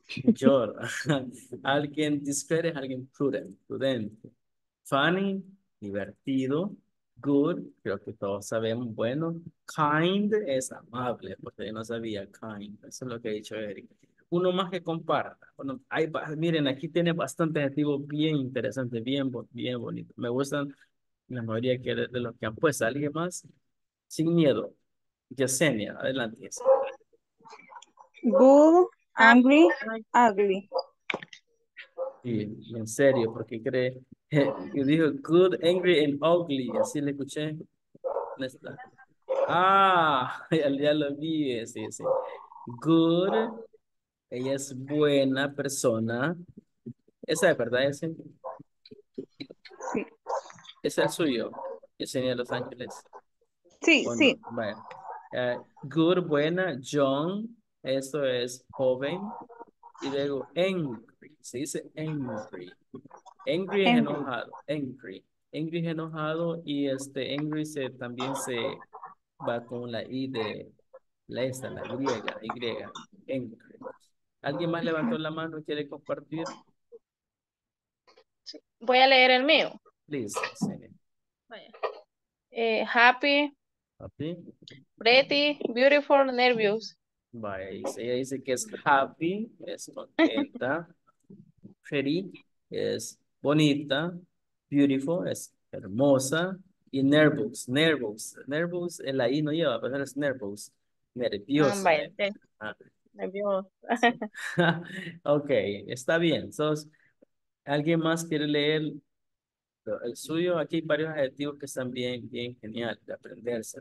Alguien discreto, alguien prudente. Funny, divertido. Good, creo que todos sabemos. Bueno, kind es amable, porque yo no sabía kind. Eso es lo que ha dicho Eric. Uno más que comparta. Bueno, miren, aquí tiene bastantes adjetivos bien interesantes, bien bonitos. Me gustan la mayoría de los que han puesto. ¿Alguien más? Sin miedo. Yesenia, adelante. Yesenia. Good, angry, ugly. Sí, en serio, porque cree... Yo digo good, angry, and ugly. Así le escuché. ¿Dónde está? Ah, ya lo vi. Sí. Good. Ella es buena persona. Esa es verdad, ese. Sí. Ese es el suyo. Yesenia de Los Ángeles. Sí, bueno, sí. Bueno. Good, buena. John. Eso es joven. Y luego angry. Se dice angry. Angry es enojado, angry es enojado y angry también se va con la i de la griega, angry. ¿Alguien más levantó la mano y quiere compartir? Sí. Voy a leer el mío. Listo. Happy. Pretty, beautiful, nervous. Vaya, ella dice que es happy, es contenta. Pretty es bonita, beautiful, es hermosa, y nervous, el ahí no lleva, pero es nervous, nerviosa. Nerviosa. Ok, está bien. Entonces, ¿alguien más quiere leer el suyo? Aquí hay varios adjetivos que están bien genial de aprenderse.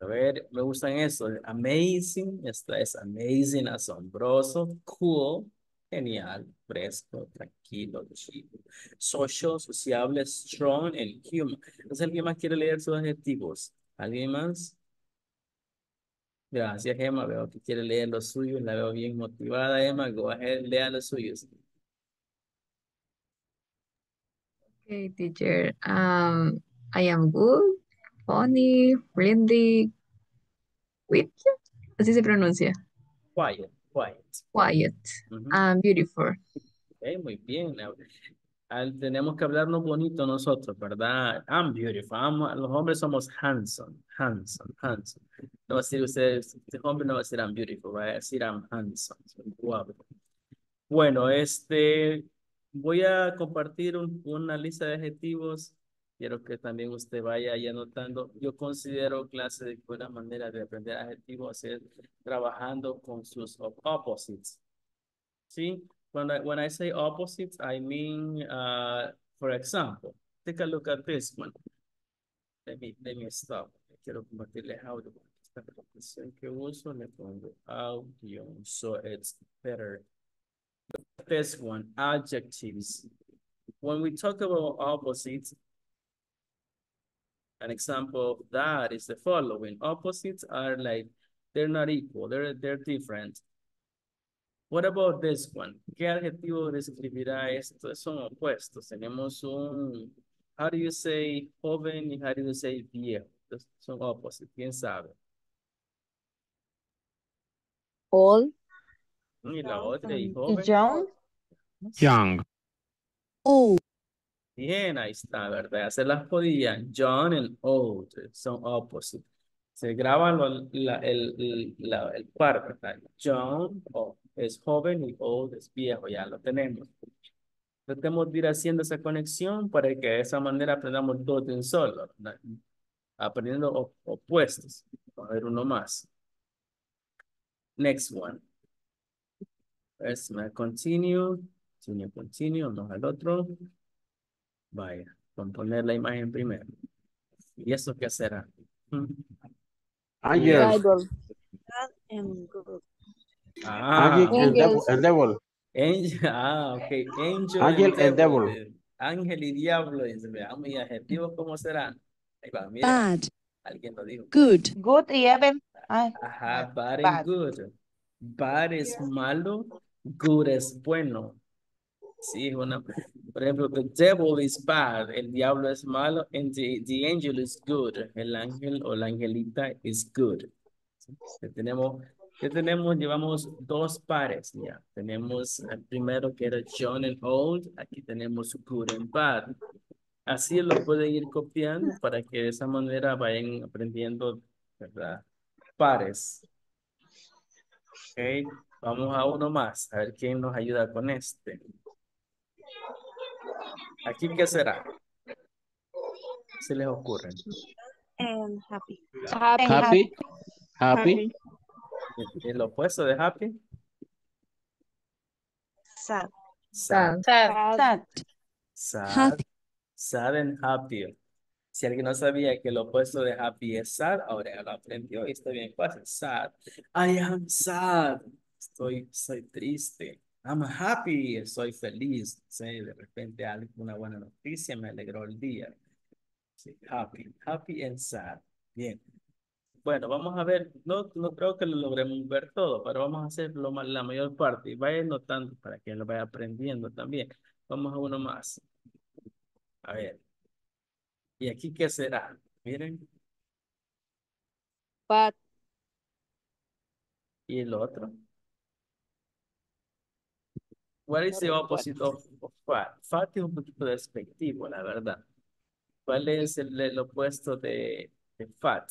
A ver, me gustan esos. Amazing, esta es amazing, asombroso, cool, genial, fresco, tranquilo, chido. Social, sociable, strong, and human. Entonces, ¿alguien más quiere leer sus adjetivos? ¿Alguien más? Gracias, Emma. Veo que quiere leer los suyos. La veo bien motivada, Emma. Go ahead, lea los suyos. Okay, teacher. I am good, funny, friendly, quiet. Así se pronuncia. Quiet. Beautiful. Okay, muy bien. Tenemos que hablarnos bonito nosotros, ¿verdad? I'm beautiful. Los hombres somos handsome. No va a decir ustedes, este hombre no va a decir I'm beautiful, va a decir I'm handsome. Guapo. Bueno, voy a compartir una lista de adjetivos. Quiero que también usted vaya ahí anotando. Yo considero clase de buena manera de aprender adjetivos es trabajando con sus opposites. ¿Sí? When I say opposites, I mean, for example, take a look at this one. Let me stop. Quiero compartirle audio. Esta aplicación que uso le pongo audio, so it's better. This one, adjectives. When we talk about opposites, an example of that is the following. Opposites are like, they're not equal, they're different. What about this one? ¿Qué adjetivo describirá esto? Son opuestos. Tenemos un, how do you say joven y how do you say viejo? Son opposites, ¿quién sabe? Old. Y la otra, y joven. Young. Oh. Bien, ahí está, ¿verdad? Se las podían. John and old son opposite. Se graba el par, ¿verdad? John es joven y old es viejo. Ya lo tenemos. Tratemos de ir haciendo esa conexión para que de esa manera aprendamos dos de un solo, ¿verdad? Aprendiendo opuestos. A ver, uno más. Next one. Let's continue. Vamos al otro. Vaya, componer la imagen primero. ¿Y eso qué será? Angel. El devil. Okay. Angel el devil. Ángel y diablo. Veamos mis adjetivos, ¿cómo serán? Ahí va, mira. Bad. Alguien lo dijo. Good y even. Ajá, bad and good. Bad es malo, good es bueno. Sí, una, por ejemplo, the devil is bad, el diablo es malo, and the angel is good, el ángel o la angelita is good. ¿Sí? Ya tenemos, llevamos dos pares, ya. Tenemos el primero que era John and Old, aquí tenemos good and bad. Así lo pueden ir copiando para que de esa manera vayan aprendiendo, ¿verdad? Pares. Ok, vamos a uno más, a ver quién nos ayuda con este. ¿Aquí qué será? ¿Se les ocurre? Happy. Happy. Happy. ¿El opuesto de happy? Sad. Sad. Sad. Sad. Sad and happy. Si alguien no sabía que el opuesto de happy es sad, ahora ya lo aprendió y está bien fácil. Sad. I am sad. Soy triste. I'm happy, soy feliz. ¿Sí? De repente alguna buena noticia me alegró el día. Sí, happy, happy and sad. Bien. Bueno, vamos a ver. No creo que lo logremos ver todo, pero vamos a hacer la mayor parte. Y vayan notando para que lo vaya aprendiendo también. Vamos a uno más. A ver. ¿Y aquí qué será? Miren. Bad. ¿Y el otro? ¿Cuál es el opposite of fat? Fat es un poquito despectivo, la verdad. ¿Cuál es el opuesto de fat?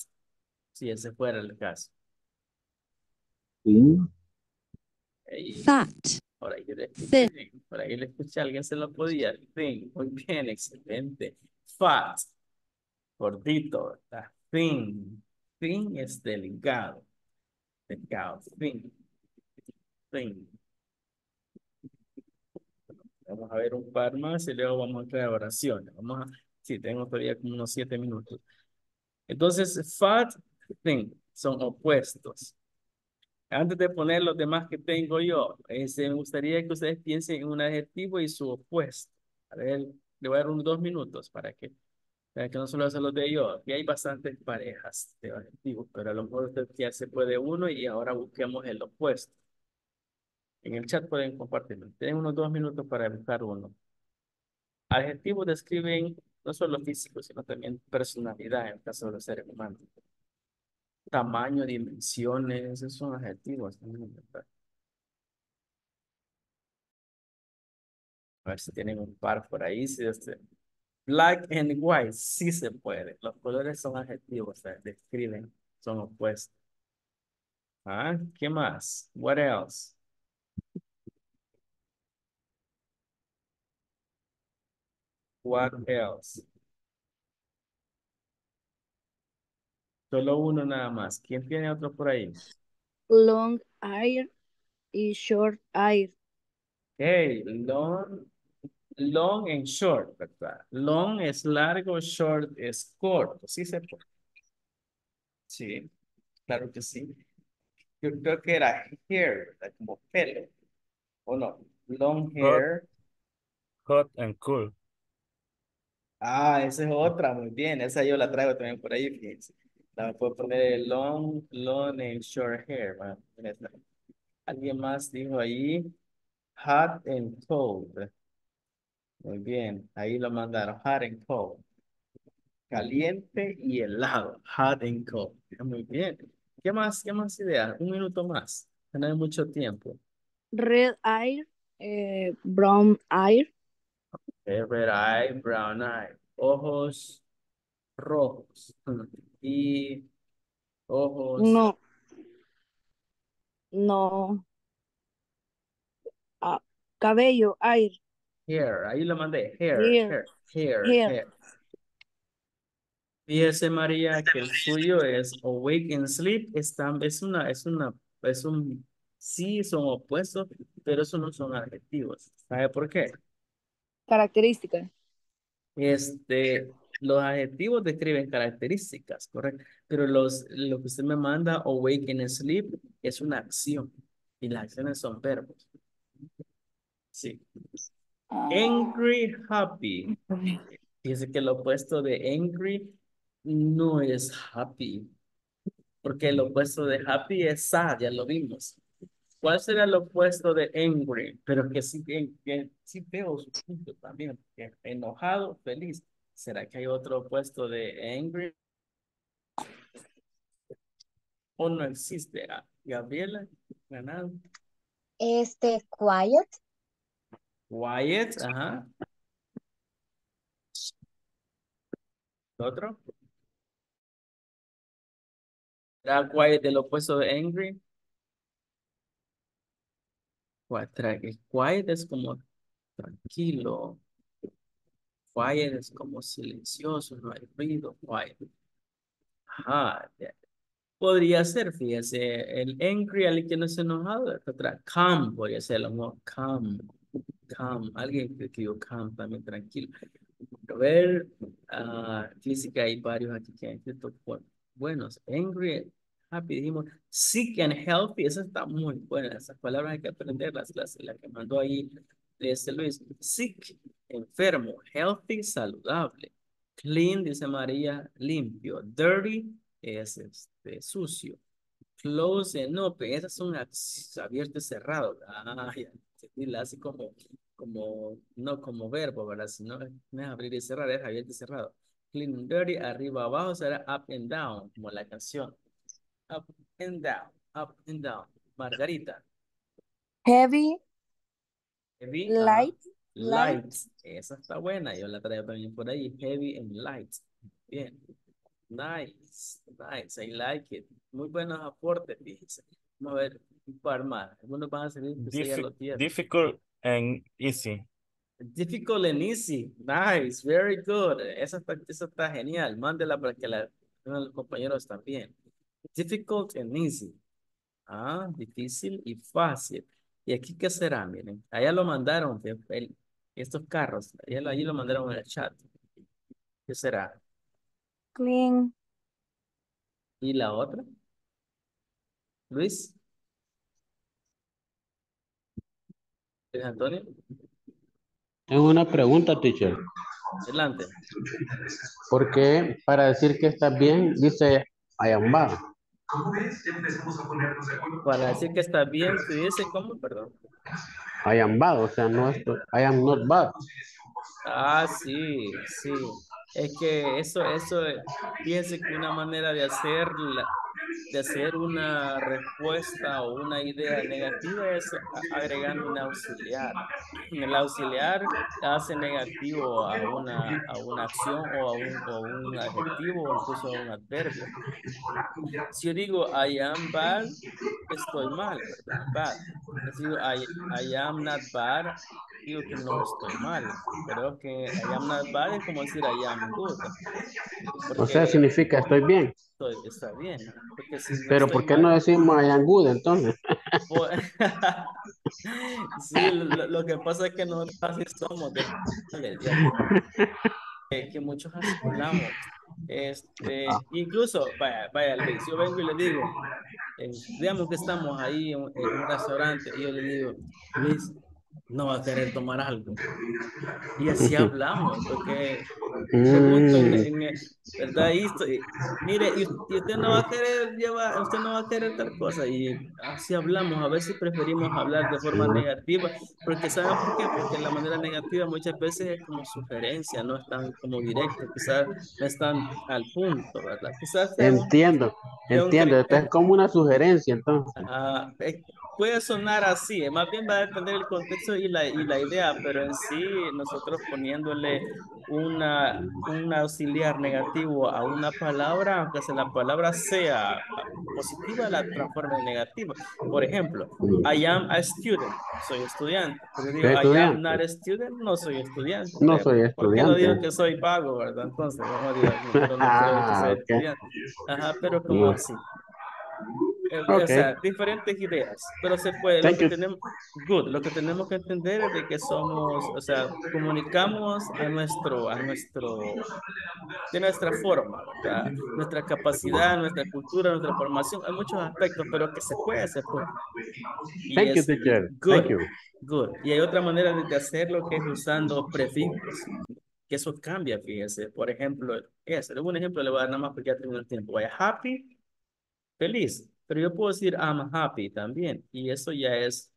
Si ese fuera el caso. Fat. Por ahí le escuché a alguien, se lo podía. Thin. Muy bien, excelente. Fat. Gordito. Thin. Thin es delicado. Delicado. Thin. Thin. Vamos a ver un par más y luego vamos a crear oraciones. Sí, tengo todavía como unos 7 minutos. Entonces, fat, thin, son opuestos. Antes de poner los demás que tengo yo, me gustaría que ustedes piensen en un adjetivo y su opuesto. A ver, le voy a dar unos 2 minutos para que no solo hagan los de yo. Aquí hay bastantes parejas de adjetivos, pero a lo mejor usted ya se puede uno y ahora busquemos el opuesto. En el chat pueden compartirlo. Tienen unos 2 minutos para buscar uno. Adjetivos describen no solo físico, sino también personalidad en el caso de los seres humanos. Tamaño, dimensiones, esos son adjetivos. A ver si tienen un par por ahí. Black and white, sí se puede. Los colores son adjetivos, describen, son opuestos. ¿Ah? ¿Qué más? What else? What else? Solo uno nada más. ¿Quién tiene otro por ahí? Long hair y short hair. Hey, long and short, ¿verdad? Long es largo, short es corto. Sí se puede. Sí, claro que sí. Yo creo que era hair, ¿verdad? Como pelo. ¿O no? Long hair. Hot and cool. Ah, esa es otra, muy bien. Esa yo la traigo también por ahí, fíjense. La puedo poner long and short hair. Man. Alguien más dijo ahí, hot and cold. Muy bien, ahí lo mandaron, hot and cold. Caliente y helado, hot and cold. Muy bien. ¿Qué más ideas? 1 minuto más, no hay mucho tiempo. Red hair, brown hair. Red eye, brown eye, ojos rojos y ojos... No. Cabello, air. Hair, ahí lo mandé, hair. Fíjese María que el suyo es awake and sleep, sí son opuestos, pero eso no son adjetivos, ¿sabe por qué? Características. Los adjetivos describen características, correcto. Pero lo que usted me manda, awake and sleep, es una acción. Y las acciones son verbos. Sí. Angry, happy. Dice que lo opuesto de angry no es happy. Porque el opuesto de happy es sad, ya lo vimos. ¿Cuál será el opuesto de angry? Pero que sí veo su punto también. Enojado, feliz. ¿Será que hay otro opuesto de angry? ¿O no existe? Gabriela, ganado. Quiet. Quiet, ajá. ¿Otro? ¿Será quiet el opuesto de angry? Quiet es como tranquilo. Quiet es como silencioso, no hay ruido. Quiet. Ajá. Podría ser, fíjese, el angry, alguien que no es enojado, calm, podría ser el amor, calm, alguien que dijo calm, también tranquilo. A ver, dice que hay varios aquí que han escrito por buenos, angry, happy, dijimos, sick and healthy, esa está muy buena, esas palabras hay que aprenderlas, la que mandó ahí, dice Luis, sick, enfermo, healthy, saludable, clean, dice María, limpio, dirty, es sucio. Close and open. Esas son abierto y cerrado. Ah, ya. Así como, no como verbo, ¿verdad? Sino no es abrir y cerrar, es abierto y cerrado. Clean and dirty, arriba abajo será up and down, como la canción. Up and down, up and down. Margarita. Heavy. Light. Esa está buena. Yo la traigo también por ahí. Heavy and light. Bien. Nice, I like it. Muy buenos aportes, fíjense. Vamos a ver un par más. Algunos van a salir difficult and easy. Difficult and easy. Nice, very good. Esa está genial. Mándela para que los compañeros también. Difficult and easy. Ah, difícil y fácil. ¿Y aquí qué será? Miren, allá lo mandaron, estos carros. Allí lo mandaron en el chat. ¿Qué será? Clean. ¿Y la otra? Luis. Luis Antonio. Tengo una pregunta, teacher. Adelante. Porque para decir que estás bien, dice I am bad. ¿Cómo ves? Ya empezamos a ponernos de acuerdo. Para decir que estás bien, se dice ¿cómo? Perdón. I am bad, o sea, no es I am not bad. Ah, sí. Es que eso, piense que una manera de hacer una respuesta o una idea negativa es agregando un auxiliar. El auxiliar hace negativo a una acción o a un adjetivo o incluso a un adverbio. Si yo digo I am bad, estoy mal, ¿verdad? Bad. Si digo I am not bad, digo que no estoy mal. Creo que I am not bad es como decir I am good. O sea, significa estoy bien. Está bien. Porque si no, pero ¿por qué mal, no decimos I am good entonces? Sí, lo que pasa es que nosotros así somos. Que muchos así hablamos. Incluso, vaya Luis, yo vengo y le digo, digamos que estamos ahí en un restaurante y yo le digo, Luis, no va a querer tomar algo. Y así hablamos, porque pregunto ¿verdad? Mire, y usted no va a querer llevar, usted no va a querer tal cosa. Y así hablamos, a veces preferimos hablar de forma negativa, porque ¿saben por qué? Porque la manera negativa muchas veces es como sugerencia, no es tan como directa, quizás no es tan al punto, ¿verdad? Quizás entiendo, esto es como una sugerencia, entonces. Puede sonar así, más bien va a depender del contexto y la idea, pero en sí nosotros poniéndole un auxiliar negativo a una palabra, aunque sea la palabra sea positiva, la transforma en negativa. Por ejemplo, I am a student, soy estudiante. Pero digo, I am not a student, no soy estudiante. No soy estudiante. ¿Por qué no digo que soy vago, verdad? Entonces, no digo que soy estudiante. Ajá, pero como así. Okay. O sea, diferentes ideas, pero se puede, lo que tenemos que entender es de que somos, o sea, comunicamos de nuestra forma, ¿verdad? Nuestra capacidad, nuestra cultura, nuestra formación, hay muchos aspectos, pero que se puede hacer. Thank you, teacher. Y hay otra manera de hacerlo que es usando prefijos, que eso cambia, fíjense, por ejemplo, un ejemplo le voy a dar nada más porque ya tengo el tiempo, vaya happy, feliz. Pero yo puedo decir I'm happy también. Y eso ya es,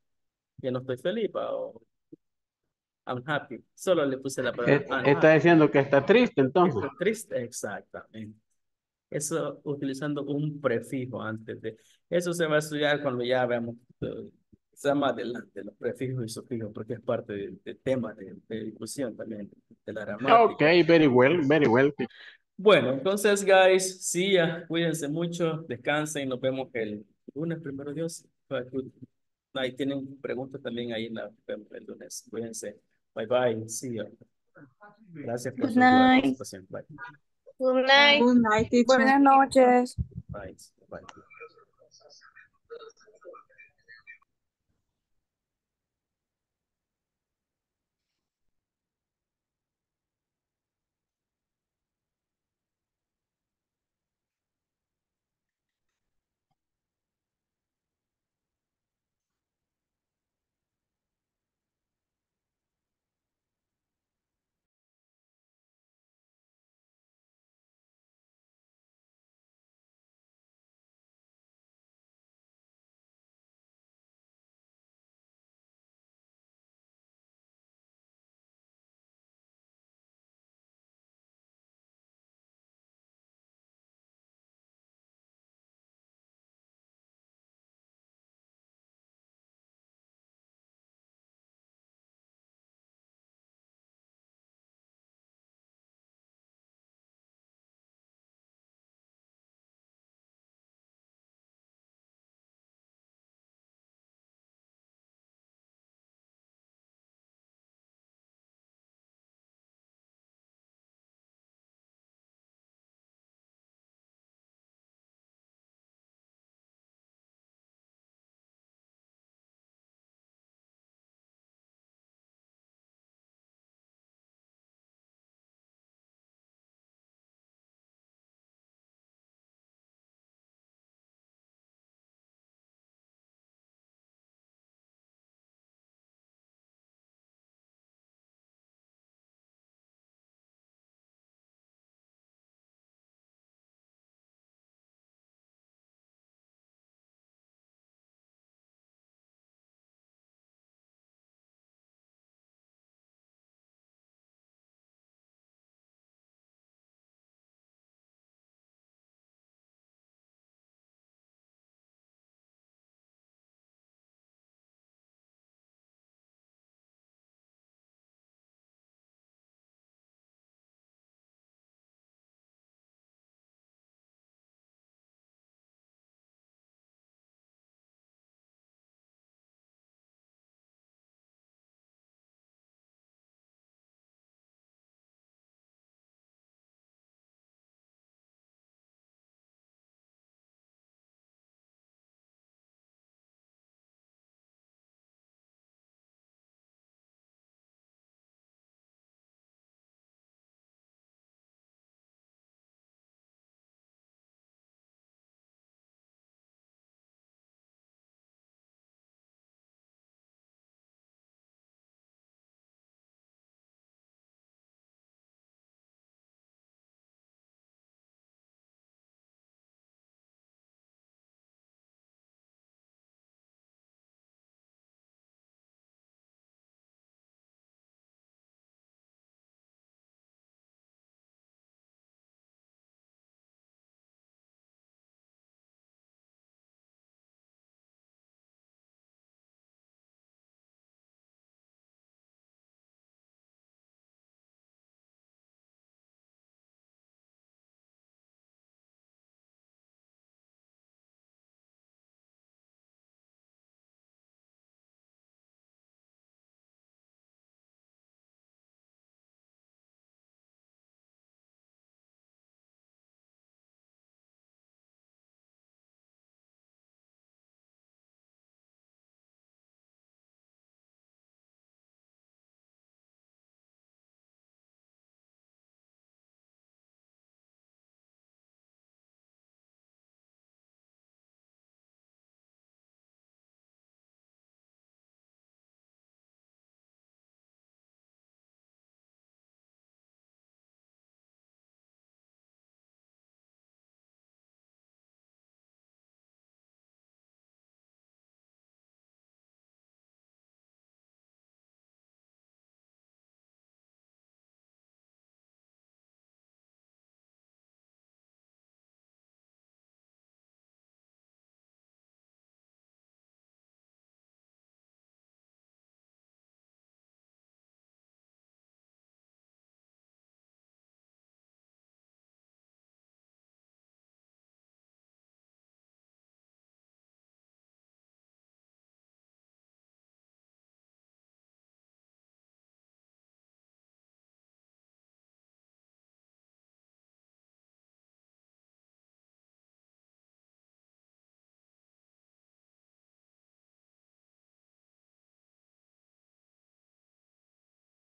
ya no estoy feliz, o I'm happy. Solo le puse la palabra I'm está happy. Diciendo que está triste, entonces. Está triste, exactamente. Eso utilizando un prefijo antes de... Eso se va a estudiar cuando ya veamos... Está más adelante los prefijos y sufijos porque es parte del tema de discusión también de la gramática. Ok, very well, very well. Bueno, entonces, guys, see ya. Cuídense mucho, descansen, nos vemos el lunes, primero Dios. Ahí tienen preguntas también ahí el lunes. Cuídense. Bye, bye. See ya. Gracias por su participación. Bye. Good night. Good night. Buenas noches. Bye. Bye.